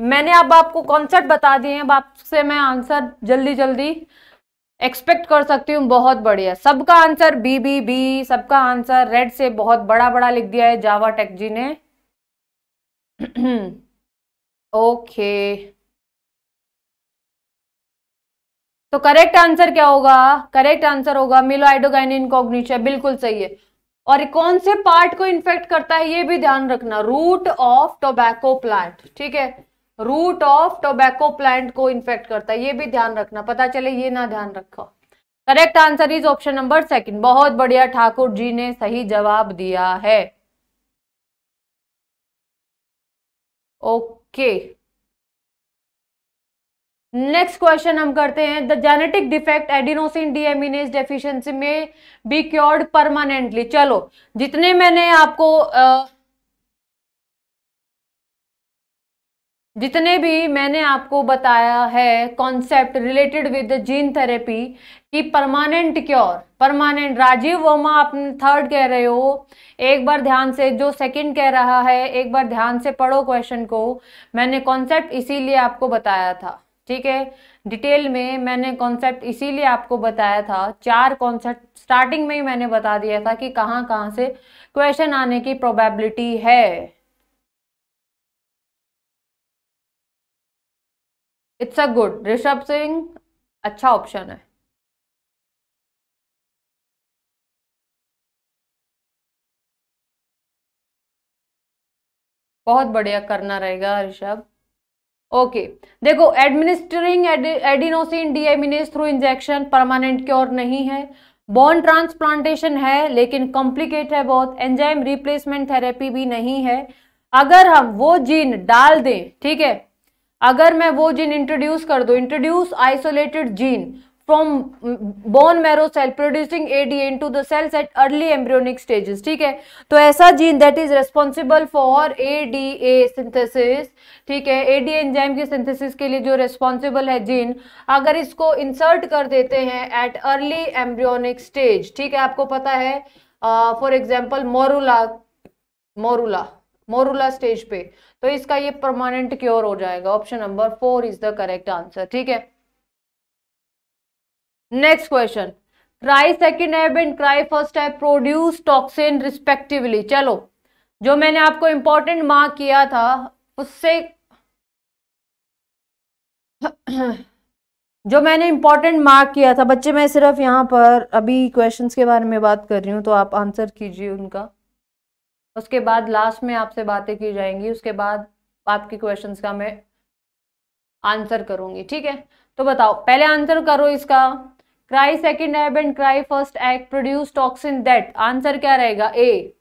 मैंने अब आपको कॉन्सेप्ट बता दिए हैं, अब आपसे मैं आंसर जल्दी जल्दी एक्सपेक्ट कर सकती हूँ। बहुत बढ़िया, सबका आंसर BBB, सबका आंसर रेड से बहुत बड़ा बड़ा लिख दिया है जावा टेक जी ने। ओके तो करेक्ट आंसर क्या होगा, करेक्ट आंसर होगा मेलोइडोगाइन इनकॉग्निटा, बिल्कुल सही है। और कौन से पार्ट को इन्फेक्ट करता है ये भी ध्यान रखना, रूट ऑफ टोबैको प्लांट, ठीक है, रूट ऑफ टोबैको प्लांट को इन्फेक्ट करता है, ये भी ध्यान रखना, पता चले ये ना ध्यान रखो। Correct answer is option number 2। बहुत बढ़िया, ठाकुर जी ने सही जवाब दिया है। ओके नेक्स्ट क्वेश्चन हम करते हैं, the genetic defect एडिनोसिन डीएमिनेज deficiency में बी क्योर्ड परमानेंटली। चलो जितने मैंने आपको जितने भी मैंने आपको बताया है concept related with gene therapy की permanent cure, permanent, Rajiv Verma आप 3rd कह रहे हो, एक बार ध्यान से, जो 2nd कह रहा है एक बार ध्यान से पढ़ो क्वेश्चन को, मैंने कॉन्सेप्ट इसीलिए आपको बताया था, ठीक है, डिटेल में मैंने कॉन्सेप्ट इसीलिए आपको बताया था। 4 कॉन्सेप्ट स्टार्टिंग में ही मैंने बता दिया था कि कहाँ कहाँ से क्वेश्चन आने की प्रोबेबिलिटी है। It's a good, Rishabh Singh अच्छा ऑप्शन है। बहुत बढ़िया करना रहेगा ऋषभ। ओके देखो administering एडिनोसिन डीएमिनेज through injection permanent cure नहीं है, बोन ट्रांसप्लांटेशन है लेकिन कॉम्प्लिकेट है बहुत, एंजाइम रिप्लेसमेंट थेरेपी भी नहीं है। अगर हम वो जीन डाल दें, ठीक है, अगर मैं वो जीन इंट्रोड्यूस कर दूं, introduce isolated gene from bone marrow cell producing ADA into the cells at early embryonic stages, ठीक है, तो ऐसा gene that is responsible for ADA synthesis, ठीक है, ADA एंजाइम की सिंथेसिस के लिए जो रेस्पॉन्सिबल है जीन, अगर इसको इंसर्ट कर देते हैं एट अर्ली एम्ब्रियोनिक स्टेज, ठीक है, आपको पता है for example morula morula, morula stage पे, तो इसका ये परमानेंट क्योर हो जाएगा। Option number 4 is the correct answer. ठीक है, next question, Cry2Ab and Cry1Ab produce toxin respectively. चलो जो मैंने आपको इंपॉर्टेंट मार्क किया था उससे बच्चे मैं सिर्फ यहाँ पर अभी क्वेश्चंस के बारे में बात कर रही हूँ, तो आप आंसर कीजिए उनका, उसके बाद लास्ट में आपसे बातें की जाएंगी, उसके बाद आपके क्वेश्चंस का मैं आंसर करूँगी। ठीक है, तो बताओ, पहले आंसर करो इसका, Cry2Ab and Cry1Ab produce toxin that, answer क्या रहेगा? ए।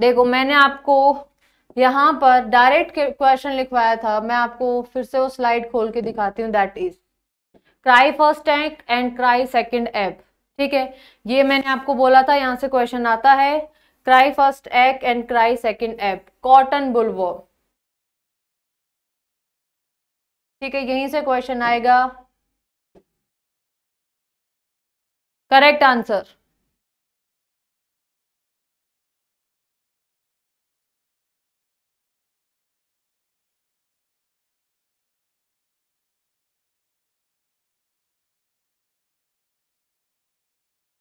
देखो मैंने आपको यहाँ पर डायरेक्ट क्वेश्चन लिखवाया था, मैं आपको फिर से वो स्लाइड खोल के दिखाती हूँ। That is Cry1Ab and Cry2Ab। ठीक है, ये मैंने आपको बोला था, यहाँ से क्वेश्चन आता है Cry1Ab and Cry2Ab cotton bollworm. ठीक है, यहीं से क्वेश्चन आएगा। करेक्ट आंसर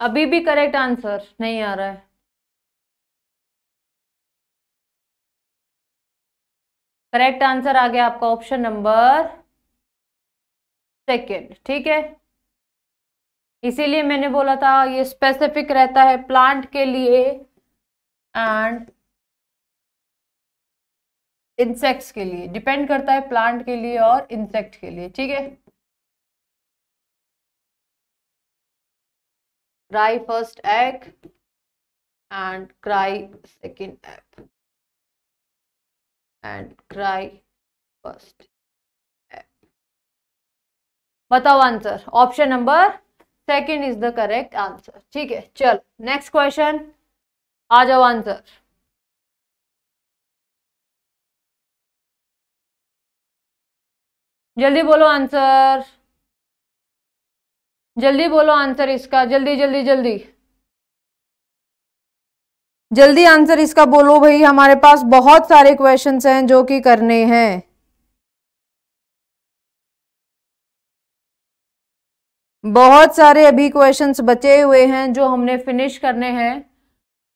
अभी भी करेक्ट आंसर नहीं आ रहा है। करेक्ट आंसर आ गया आपका ऑप्शन नंबर 2। ठीक है, इसीलिए मैंने बोला था ये स्पेसिफिक रहता है प्लांट के लिए एंड इंसेक्ट्स के लिए, डिपेंड करता है प्लांट के लिए और इंसेक्ट के लिए। ठीक है, Cry1Ab and Cry2Ab and Cry1Ab। बताओ answer, option number 2 is the correct answer. ठीक है, चल नेक्स्ट क्वेश्चन, आ जाओ आंसर। जल्दी बोलो आंसर, जल्दी बोलो आंसर इसका, जल्दी जल्दी जल्दी जल्दी आंसर इसका बोलो भाई, हमारे पास बहुत सारे क्वेश्चंस हैं जो कि करने हैं। बहुत सारे अभी क्वेश्चंस बचे हुए हैं जो हमने फिनिश करने हैं।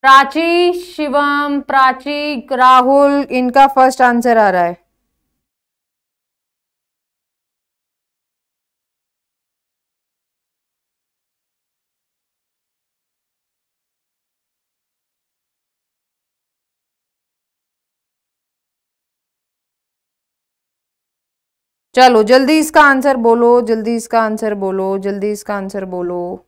प्राची, शिवम, प्राची, राहुल, इनका फर्स्ट आंसर आ रहा है। चलो जल्दी इसका आंसर बोलो, जल्दी इसका आंसर बोलो, जल्दी इसका आंसर बोलो।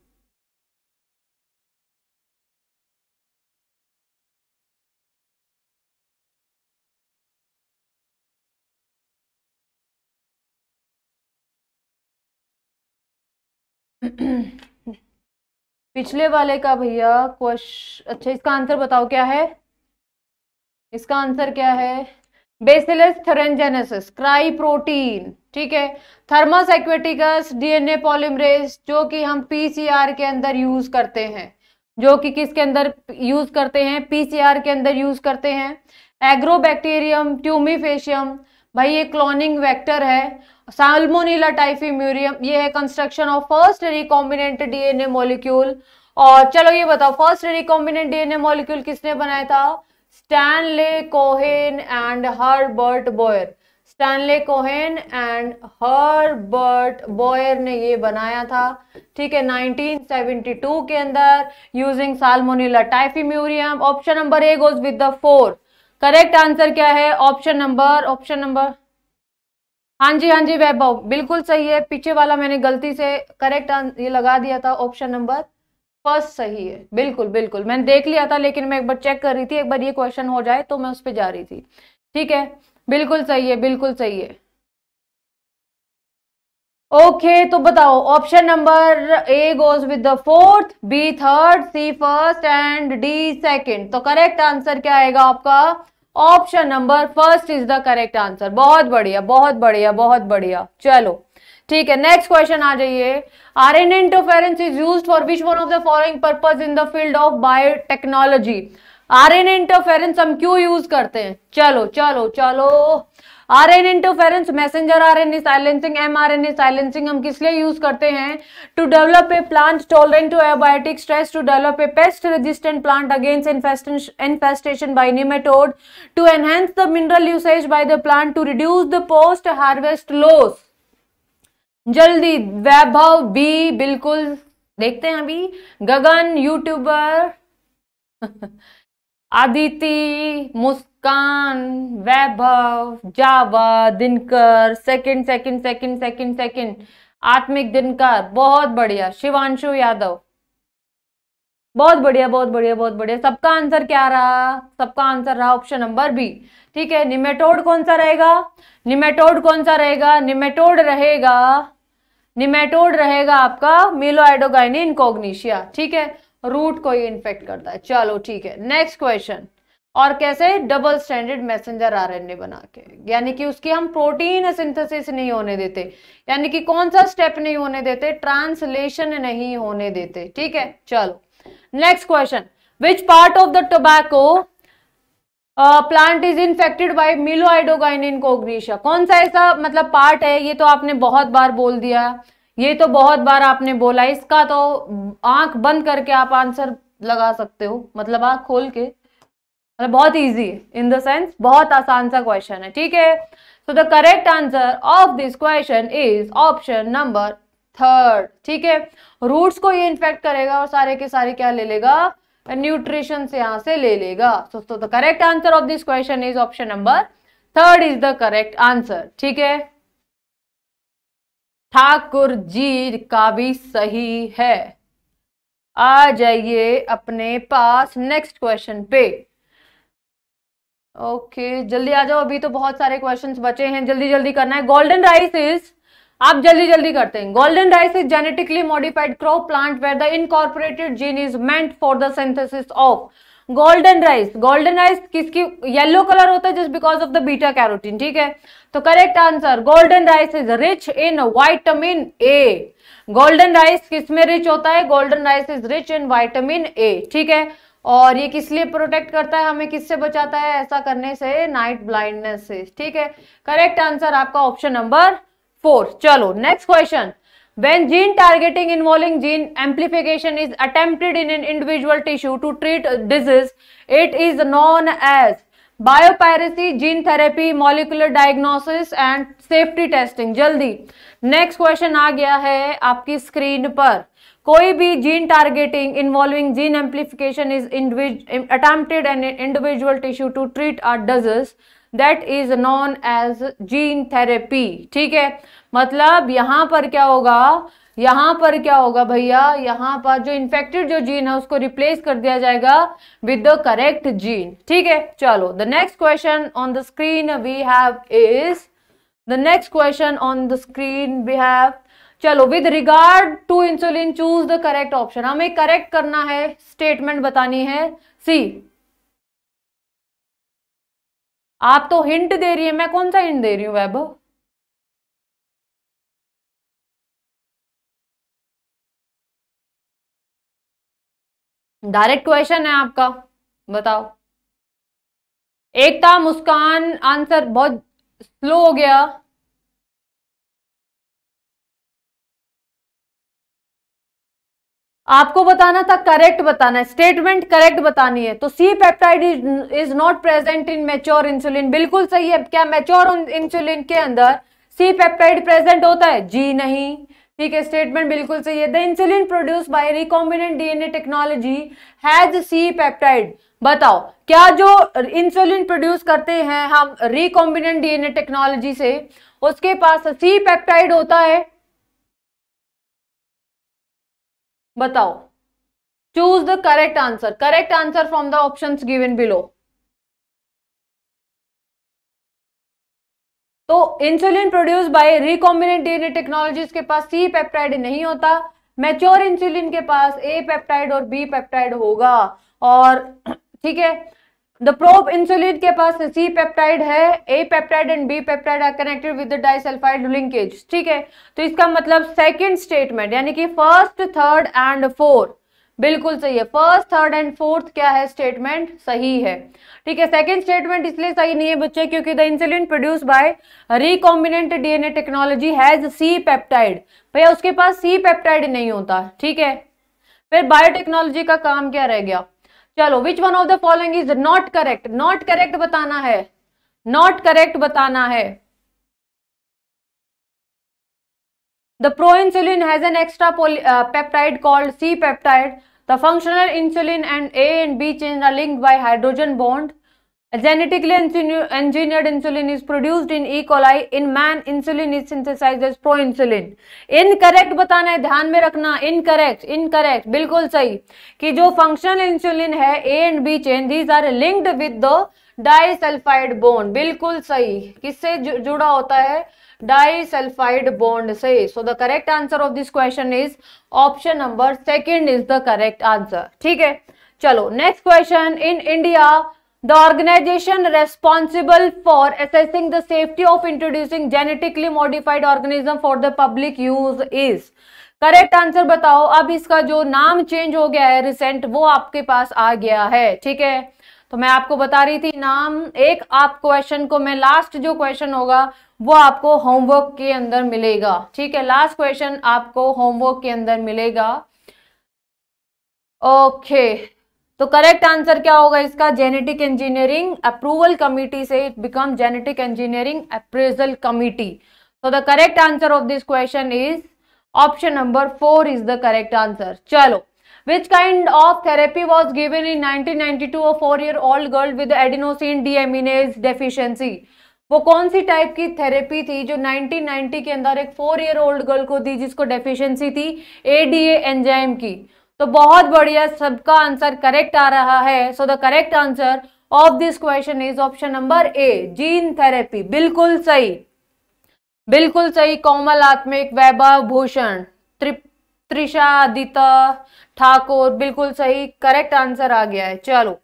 पिछले वाले का भैया क्वेश्चन, अच्छा इसका आंसर बताओ क्या है, इसका आंसर क्या है? Bacillus thuringiensis, cry protein. ठीक है, थर्मस एक्वेटिकस डीएनए पॉलीमरेज जो कि हम पीसीआर के अंदर यूज करते हैं, जो कि किसके अंदर यूज करते हैं? पीसीआर के अंदर यूज करते हैं। एग्रोबैक्टीरियम ट्यूमीफेशियम, भाई ये क्लोनिंग वेक्टर है। साल्मोनेला टाइफी म्यूरियम, ये है construction of first recombinant DNA molecule. और चलो ये बताओ फर्स्ट रिकॉम्बिनेंट डीएनए मॉलिक्यूल किसने बनाया था? Stanley Cohen and Herbert Boyer, Stanley Cohen and Herbert Boyer ने ये बनाया था। ठीक है, 1972 के अंदर, using Salmonella typhimurium. Option number A goes with the 4। Correct answer क्या है? ऑप्शन नंबर हाँ जी, हाँ जी वैभव, बिल्कुल सही है। पीछे वाला मैंने गलती से करेक्ट आंसर ये लगा दिया था, ऑप्शन नंबर फर्स्ट सही है। बिल्कुल बिल्कुल मैंने देख लिया था, लेकिन मैं एक बार चेक कर रही थी, एक बार ये क्वेश्चन हो जाए तो मैं उस पर जा रही थी। ठीक है, बिल्कुल सही है, बिल्कुल सही है। ओके, तो बताओ option number A goes with the 4th, B 3rd, C 1st and D 2nd। तो करेक्ट आंसर क्या आएगा आपका? Option number 1 is the correct answer. बहुत बढ़िया, बहुत बढ़िया, बहुत बढ़िया। चलो ठीक है, नेक्स्ट क्वेश्चन आ जाइए. RNA interference is used for which one of the following purpose in the field of biotechnology. RNA interference हम क्यों यूज करते हैं? चलो चलो चलो, RNA interference, messenger RNA silencing, mRNA silencing हम किस लिए यूज करते हैं? To develop a plant tolerant to abiotic stress, to develop a pest resistant plant against infestation by nematode, to enhance the mineral usage by the plant, to reduce the post harvest loss. जल्दी Vaibhav B बिल्कुल देखते हैं अभी. Gagan YouTuber Aditi Muskan Vaibhav जावा Dinkar second Atmik Dinkar बहुत बढ़िया. शिवांशु यादव बहुत बढ़िया बहुत बढ़िया बहुत बढ़िया. सबका आंसर क्या रहा? सबका आंसर रहा ऑप्शन नंबर बी. ठीक है, निमेटोड कौन सा रहेगा? निमेटोड कौन सा रहेगा? निमेटोड रहेगा आपका मेलोइडोगाइन इनकॉग्निशिया. ठीक है, रूट को ये इन्फेक्ट करता है. चलो ठीक है, नेक्स्ट क्वेश्चन. और कैसे? डबल स्टैंडर्ड मैसेंजर आरएनए बना के, यानी कि उसकी हम प्रोटीन सिंथेसिस नहीं होने देते, यानी कि कौन सा स्टेप नहीं होने देते? ट्रांसलेशन नहीं होने देते. ठीक है, चलो next question. Which part of the tobacco plant is infected by Meloidogyne incognita? कौन सा ऐसा मतलब पार्ट है? ये तो आपने बहुत बार बोल दिया, ये तो बहुत बार आपने बोला, इसका तो आंख बंद करके आप आंसर लगा सकते हो, मतलब आंख खोल के, मतलब बहुत इजी है, इन द सेंस बहुत आसान सा क्वेश्चन है. ठीक है, so the correct answer of this question is option number third. ठीक है, रूट्स को ये इन्फेक्ट करेगा और सारे के सारे क्या ले लेगा? न्यूट्रिशन से यहाँ से ले लेगा. So the correct answer of this question is option number third is the correct answer. ठीक है, ठाकुर जी का भी सही है. आ जाइए अपने पास नेक्स्ट क्वेश्चन पे. ओके जल्दी आ जाओ, अभी तो बहुत सारे क्वेश्चंस बचे हैं, जल्दी जल्दी करना है. गोल्डन राइस इज, आप जल्दी जल्दी करते हैं. Golden rice is genetically modified crop plant where the incorporated gene is meant for the synthesis of. Golden rice, golden rice किसकी? येलो कलर होता है just because of the beta carotene. ठीक है, तो correct answer golden rice is rich in vitamin A. Golden rice किस में rich होता है? Golden rice is rich in vitamin A. ठीक है, और ये किस लिए प्रोटेक्ट करता है हमें, किससे बचाता है? ऐसा करने से नाइट ब्लाइंडनेस से. ठीक है, करेक्ट आंसर आपका ऑप्शन नंबर फोर. चलो next question. When gene targeting involving gene amplification is attempted in an individual tissue to treat a disease, it is known as biopiracy, gene therapy, molecular diagnosis and safety testing. जल्दी next question आ गया है आपकी screen पर. कोई भी gene targeting involving gene amplification is attempted in individual tissue to treat a disease that is known as gene therapy. ठीक है, मतलब यहाँ पर क्या होगा? यहाँ पर क्या होगा भैया? यहाँ पर जो इन्फेक्टेड जो जीन है उसको रिप्लेस कर दिया जाएगा विद द करेक्ट जीन. ठीक है, चलो the next question on the screen we have is चलो with regard to insulin choose the correct option. हमें करेक्ट करना है, स्टेटमेंट बतानी है सी. आप तो हिंट दे रही है, मैं कौन सा हिंट दे रही हूं वैभव? डायरेक्ट क्वेश्चन है आपका, बताओ. एकता मुस्कान आंसर बहुत स्लो हो गया. आपको बताना था, करेक्ट बताना है, स्टेटमेंट करेक्ट बतानी है. तो C peptide is not present in mature insulin, बिल्कुल सही है. क्या मैच्योर इंसुलिन के अंदर सी पेप्टाइड प्रेजेंट होता है? जी नहीं. ठीक है, स्टेटमेंट बिल्कुल सही है. The insulin produce by recombinant DNA technology has C peptide. बताओ, क्या जो इंसुलिन प्रोड्यूस करते हैं हम रिकॉम्बिनेंट डीएनए टेक्नोलॉजी से, उसके पास सी पेप्टाइड होता है? बताओ. Choose the correct answer, correct answer from the options given below. तो insulin produce by recombinant DNA technologies के पास सी पेप्टाइड नहीं होता. मैच्योर इंसुलिन के पास ए पेप्टाइड और बी पेप्टाइड होगा. और ठीक है, The probe-insulin के पास C पेप्टाइड है, A peptide and B peptide are connected with the disulphide linkage, ठीक है। तो इसका मतलब सेकंड स्टेटमेंट यानी कि फर्स्ट, थर्ड एंड फोर्थ बिल्कुल सही है। फर्स्ट, थर्ड एंड फोर्थ क्या है स्टेटमेंट, सही है, ठीक है। सेकंड स्टेटमेंट इसलिए सही नहीं है बच्चे क्योंकि the insulin produce by recombinant DNA technology has C peptide, भैया उसके पास सी पेप्टाइड नहीं होता, ठीक है। फिर बायोटेक्नोलॉजी का काम क्या रह गया, चलो which one of the following is not correct, not correct बताना है, नॉट करेक्ट बताना है। The proinsulin has an extra peptide called C-peptide. The functional insulin and A and B chain are linked by hydrogen bond. A genetically engineered insulin is produced in E. coli. In man, insulin is synthesized as proinsulin. Incorrect बताना है, ध्यान में रखना, incorrect, incorrect, बिल्कुल सही कि जो functional insulin है A and B chain, these are linked with the disulphide bond, बिल्कुल सही, किससे जुड़ा होता है, डाइसल्फाइड बॉन्ड से। So the correct answer of this question is option number second is the correct answer, ठीक है। चलो next question, in India the organisation responsible for assessing the safety of introducing genetically modified organism for the public use is, correct answer बताओ। अब इसका जो नाम change हो गया है रिसेंट वो आपके पास आ गया है, ठीक है। तो मैं आपको बता रही थी नाम, एक आप क्वेश्चन को मैं लास्ट जो क्वेश्चन होगा वो आपको होमवर्क के अंदर मिलेगा, ठीक है। लास्ट क्वेश्चन आपको होमवर्क के अंदर मिलेगा, ओके। तो करेक्ट आंसर क्या होगा इसका, जेनेटिक इंजीनियरिंग अप्रूवल कमिटी से it become genetic engineering appraisal committee. So the correct answer of this question is option number 4 is the correct answer. चलो, Which kind of therapy was given in 1992 a 4-year-old girl with adenosine deaminase deficiency? वो कौन सी type की therapy थी जो 1990 के अंदर एक 4-year-old girl को दी जिसको डेफिशिएंसी थी ADA एंजाइम की? तो बहुत बढ़िया, सबका आंसर करेक्ट आ रहा है। So the correct answer of this question is option number A, gene therapy, बिल्कुल सही, बिल्कुल सही। कोमल, आत्मिक, वैभव, भूषण, त्रिशा, दिता, ठाकुर, बिल्कुल सही, करेक्ट आंसर आ गया है। चलो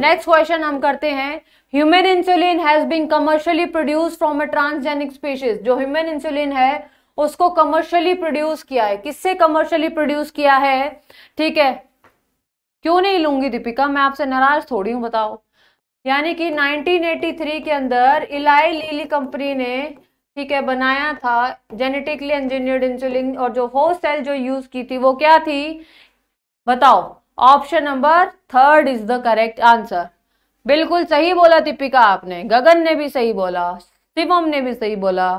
नेक्स्ट क्वेश्चन हम करते हैं, human insulin has been commercially produce from a transgenic species. जो ह्यूमन इंसुलिन है उसको कमर्शियली प्रोड्यूस किया है, किससे कमर्शियली प्रोड्यूस किया है, ठीक है। क्यों नहीं लूंगी दीपिका, मैं आपसे नाराज थोड़ी हूँ, बताओ। यानी कि 1983 के अंदर इलाई लिली कंपनी ने, ठीक है, बनाया था जेनेटिकली इंजीनियर्ड इंसुलिन, और जो होस्ट सेल जो यूज की थी वो क्या थी बताओ। Option number 3 is the correct answer, बिल्कुल सही बोला दीपिका आपने। गगन ने भी सही बोला, शिवम ने भी सही बोला,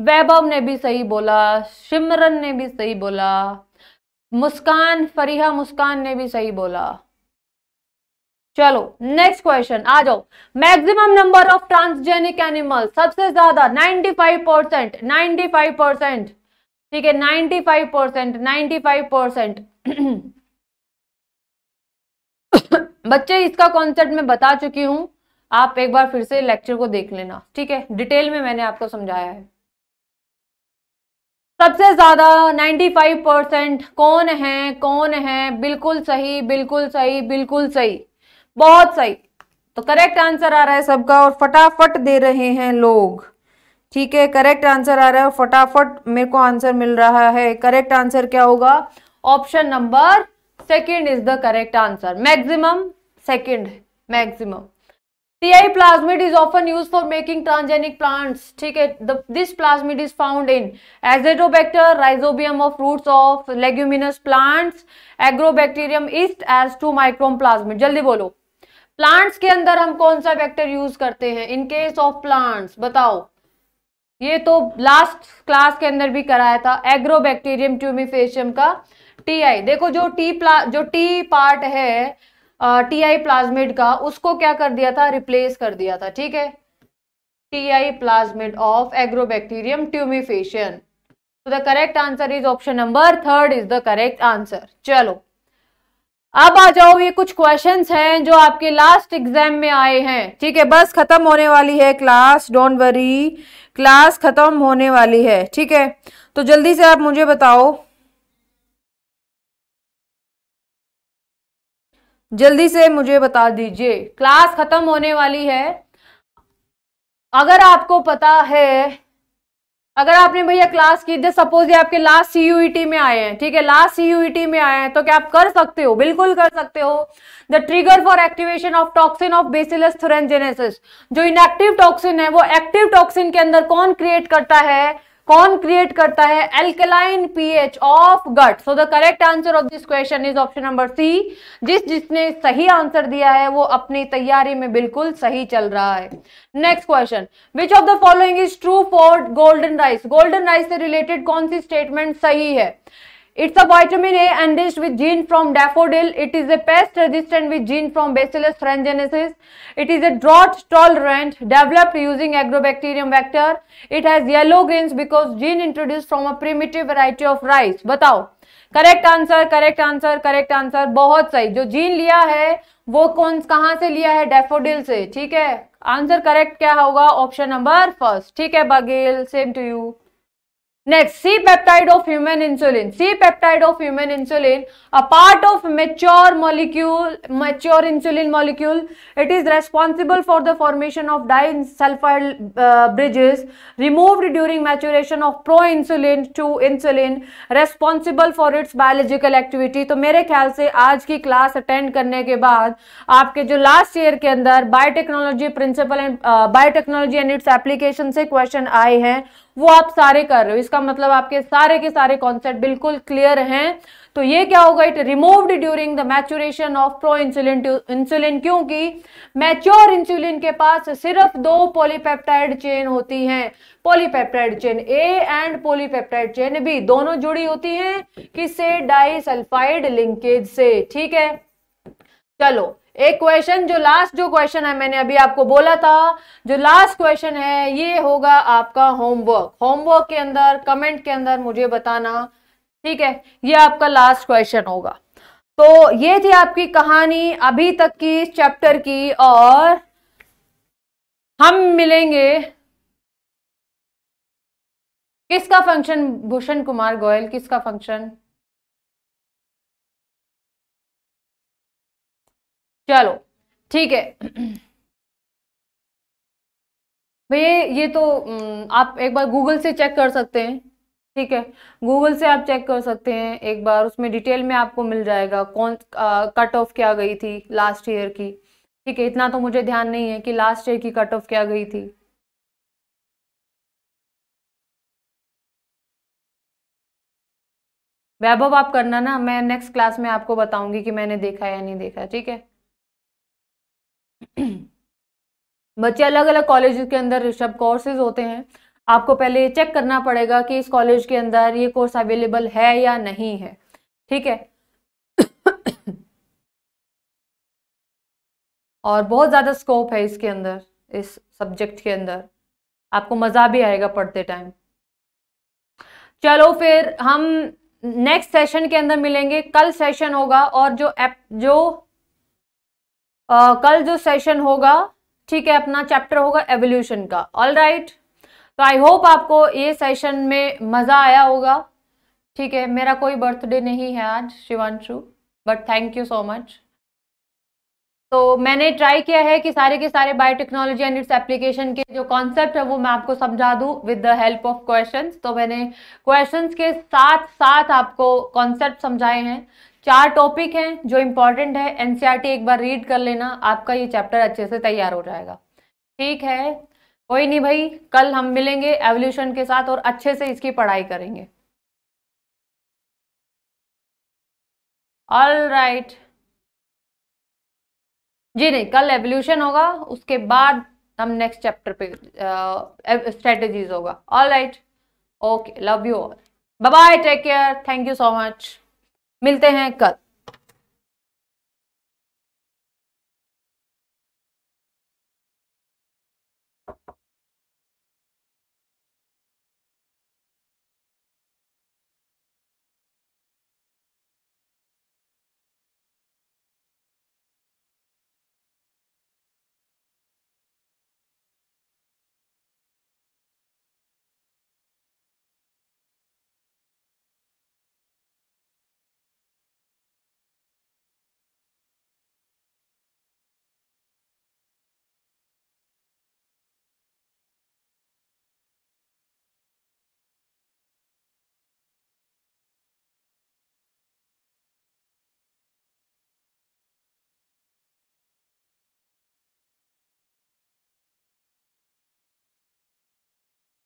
वैभव ने भी सही बोला, सिमरन ने भी सही बोला, मुस्कान, फरीहा मुस्कान ने भी सही बोला। चलो नेक्स्ट क्वेश्चन आ जाओ, maximum number of transgenic animal, सबसे ज्यादा 95%, ठीक है, 95% बच्चे इसका कॉन्सेप्ट मैं बता चुकी हूं, आप एक बार फिर से लेक्चर को देख लेना, ठीक है, डिटेल में मैंने आपको समझाया है। सबसे ज्यादा 95% कौन है, कौन है, बिल्कुल सही, बिल्कुल सही, बिल्कुल सही, बहुत सही। तो करेक्ट आंसर आ रहा है सबका, और फटाफट दे रहे हैं लोग, ठीक है। करेक्ट आंसर आ रहा है और फटाफट मेरे को आंसर मिल रहा है। करेक्ट आंसर क्या होगा, option number 2 is the correct answer, maximum 2 maximum. Ti plasmid is often used for making transgenic plants, ठीक है। This plasmid is found in Azotobacter, rhizobium of roots of leguminous plants, Agrobacterium yeast as 2 micron plasmid। जल्दी बोलो, plants के अंदर हम कौन सा बैक्टर use करते हैं इन केस ऑफ प्लांट्स, बताओ। ये तो लास्ट क्लास के अंदर भी कराया था, एग्रोबैक्टीरियम ट्यूमिफेशियम का Ti। देखो जो टी पार्ट है Ti प्लाज्मिड का, उसको क्या कर दिया था, रिप्लेस कर दिया था, ठीक है, Ti plasmid of agrobacterium tumefaciens. So the correct answer is option number 3 is the correct answer. चलो अब आ जाओ, ये कुछ क्वेश्चंस हैं जो आपके लास्ट एग्जाम में आए हैं, ठीक है। बस खत्म होने वाली है क्लास, डोंट वरी, क्लास खत्म होने वाली है, ठीक है। तो जल्दी से आप मुझे बताओ, जल्दी से मुझे बता दीजिए, क्लास खत्म होने वाली है। अगर आपको पता है, अगर आपने भैया क्लास की, सपोज ये आपके लास्ट सीयूईटी में आए हैं, ठीक है, लास्ट सीयूईटी में आए हैं, तो क्या आप कर सकते हो? बिल्कुल कर सकते हो। The trigger for activation of toxin of bacillus thuringiensis, जो इनएक्टिव टॉक्सिन है वो एक्टिव टॉक्सिन के अंदर कौन क्रिएट करता है? Alkaline pH of gut. So the correct answer of this question is option number C. जिसने सही आंसर दिया है वो अपनी तैयारी में बिल्कुल सही चल रहा है। Next question, which of the following is true for golden rice? Golden rice से रिलेटेड कौन सी स्टेटमेंट सही है? It's a vitamin A enriched with gene from daffodil. It is a pest resistant with gene from Bacillus thuringiensis. It is a drought tolerant developed using Agrobacterium vector. It has yellow grains because gene introduced from a primitive variety of rice. बताओ correct answer, correct answer, correct answer, बहुत सही। जो gene लिया है वो कहाँ से लिया है? डैफोडिल से, ठीक है। आंसर करेक्ट क्या होगा? ऑप्शन नंबर फर्स्ट, ठीक है Baghel, same to you. Next, C peptide of human insulin. C peptide of human insulin a part of mature insulin molecule. It is responsible for the formation of die sulphide bridges removed during maturation of pro insulin to insulin, responsible for its biological activity. तो मेरे ख्याल से आज की class attend करने के बाद आपके जो लास्ट ईयर के अंदर biotechnology principle and biotechnology and its application से क्वेश्चन आए हैं वो आप सारे कर रहे हो। इसका मतलब आपके सारे के सारे कॉन्सेप्ट बिल्कुल क्लियर हैं। तो ये क्या होगा? It removed during the maturation of pro insulin to insulin, क्योंकि मैच्योर इंसुलिन के पास सिर्फ दो पॉलीपेप्टाइड चेन होती हैं, polypeptide chain A and polypeptide chain B, दोनों जुड़ी होती हैं किससे? डाइसल्फाइड लिंकेज से, ठीक है। चलो, एक क्वेश्चन, जो लास्ट जो क्वेश्चन है, मैंने अभी आपको बोला था जो लास्ट क्वेश्चन है ये होगा आपका होमवर्क। होमवर्क के अंदर कमेंट के अंदर मुझे बताना, ठीक है, ये आपका लास्ट क्वेश्चन होगा। तो ये थी आपकी कहानी अभी तक की चैप्टर की, और हम मिलेंगे किसका फंक्शन? भूषण कुमार गोयल, किसका फंक्शन? चलो ठीक है भैया, ये तो आप एक बार गूगल से चेक कर सकते हैं, ठीक है, गूगल से आप चेक कर सकते हैं एक बार, उसमें डिटेल में आपको मिल जाएगा कौन कट ऑफ क्या गई थी लास्ट ईयर की, ठीक है। इतना तो मुझे ध्यान नहीं है कि लास्ट ईयर की कट ऑफ क्या गई थी। वैभव आप करना ना, मैं नेक्स्ट क्लास में आपको बताऊंगी कि मैंने देखा या नहीं देखा, ठीक है। बच्चे अलग अलग कॉलेज के अंदर सब कोर्सेज होते हैं, आपको पहले चेक करना पड़ेगा कि इस कॉलेज के अंदर ये कोर्स अवेलेबल है या नहीं है, ठीक है। और बहुत ज़्यादा स्कोप है इसके अंदर, इस सब्जेक्ट के अंदर, आपको मज़ा भी आएगा पढ़ते टाइम। चलो फिर हम नेक्स्ट सेशन के अंदर मिलेंगे, कल सेशन होगा, और कल जो सेशन होगा, ठीक है, अपना चैप्टर होगा एवोल्यूशन का। ऑलराइट, तो आई होप आपको ये सेशन में मज़ा आया होगा, ठीक है। मेरा कोई बर्थडे नहीं है आज Shivanshu, but thank you so much. तो मैंने ट्राई किया है कि सारे के सारे बायोटेक्नोलॉजी एंड इट्स एप्लीकेशन के जो कॉन्सेप्ट है वो मैं आपको समझा दूं with the help of questions. तो मैंने क्वेश्चंस के साथ साथ आपको कॉन्सेप्ट समझाए हैं। 4 टॉपिक हैं जो इम्पॉर्टेंट है, एनसीईआरटी एक बार रीड कर लेना, आपका ये चैप्टर अच्छे से तैयार हो जाएगा, ठीक है। कोई नहीं भाई, कल हम मिलेंगे एवोल्यूशन के साथ और अच्छे से इसकी पढ़ाई करेंगे। ऑल राइट जी, नहीं, कल एवोल्यूशन होगा, उसके बाद हम नेक्स्ट चैप्टर पे स्ट्रेटेजीज होगा। All right, okay, love you all, bye bye, take care, thank you so much, मिलते हैं कल।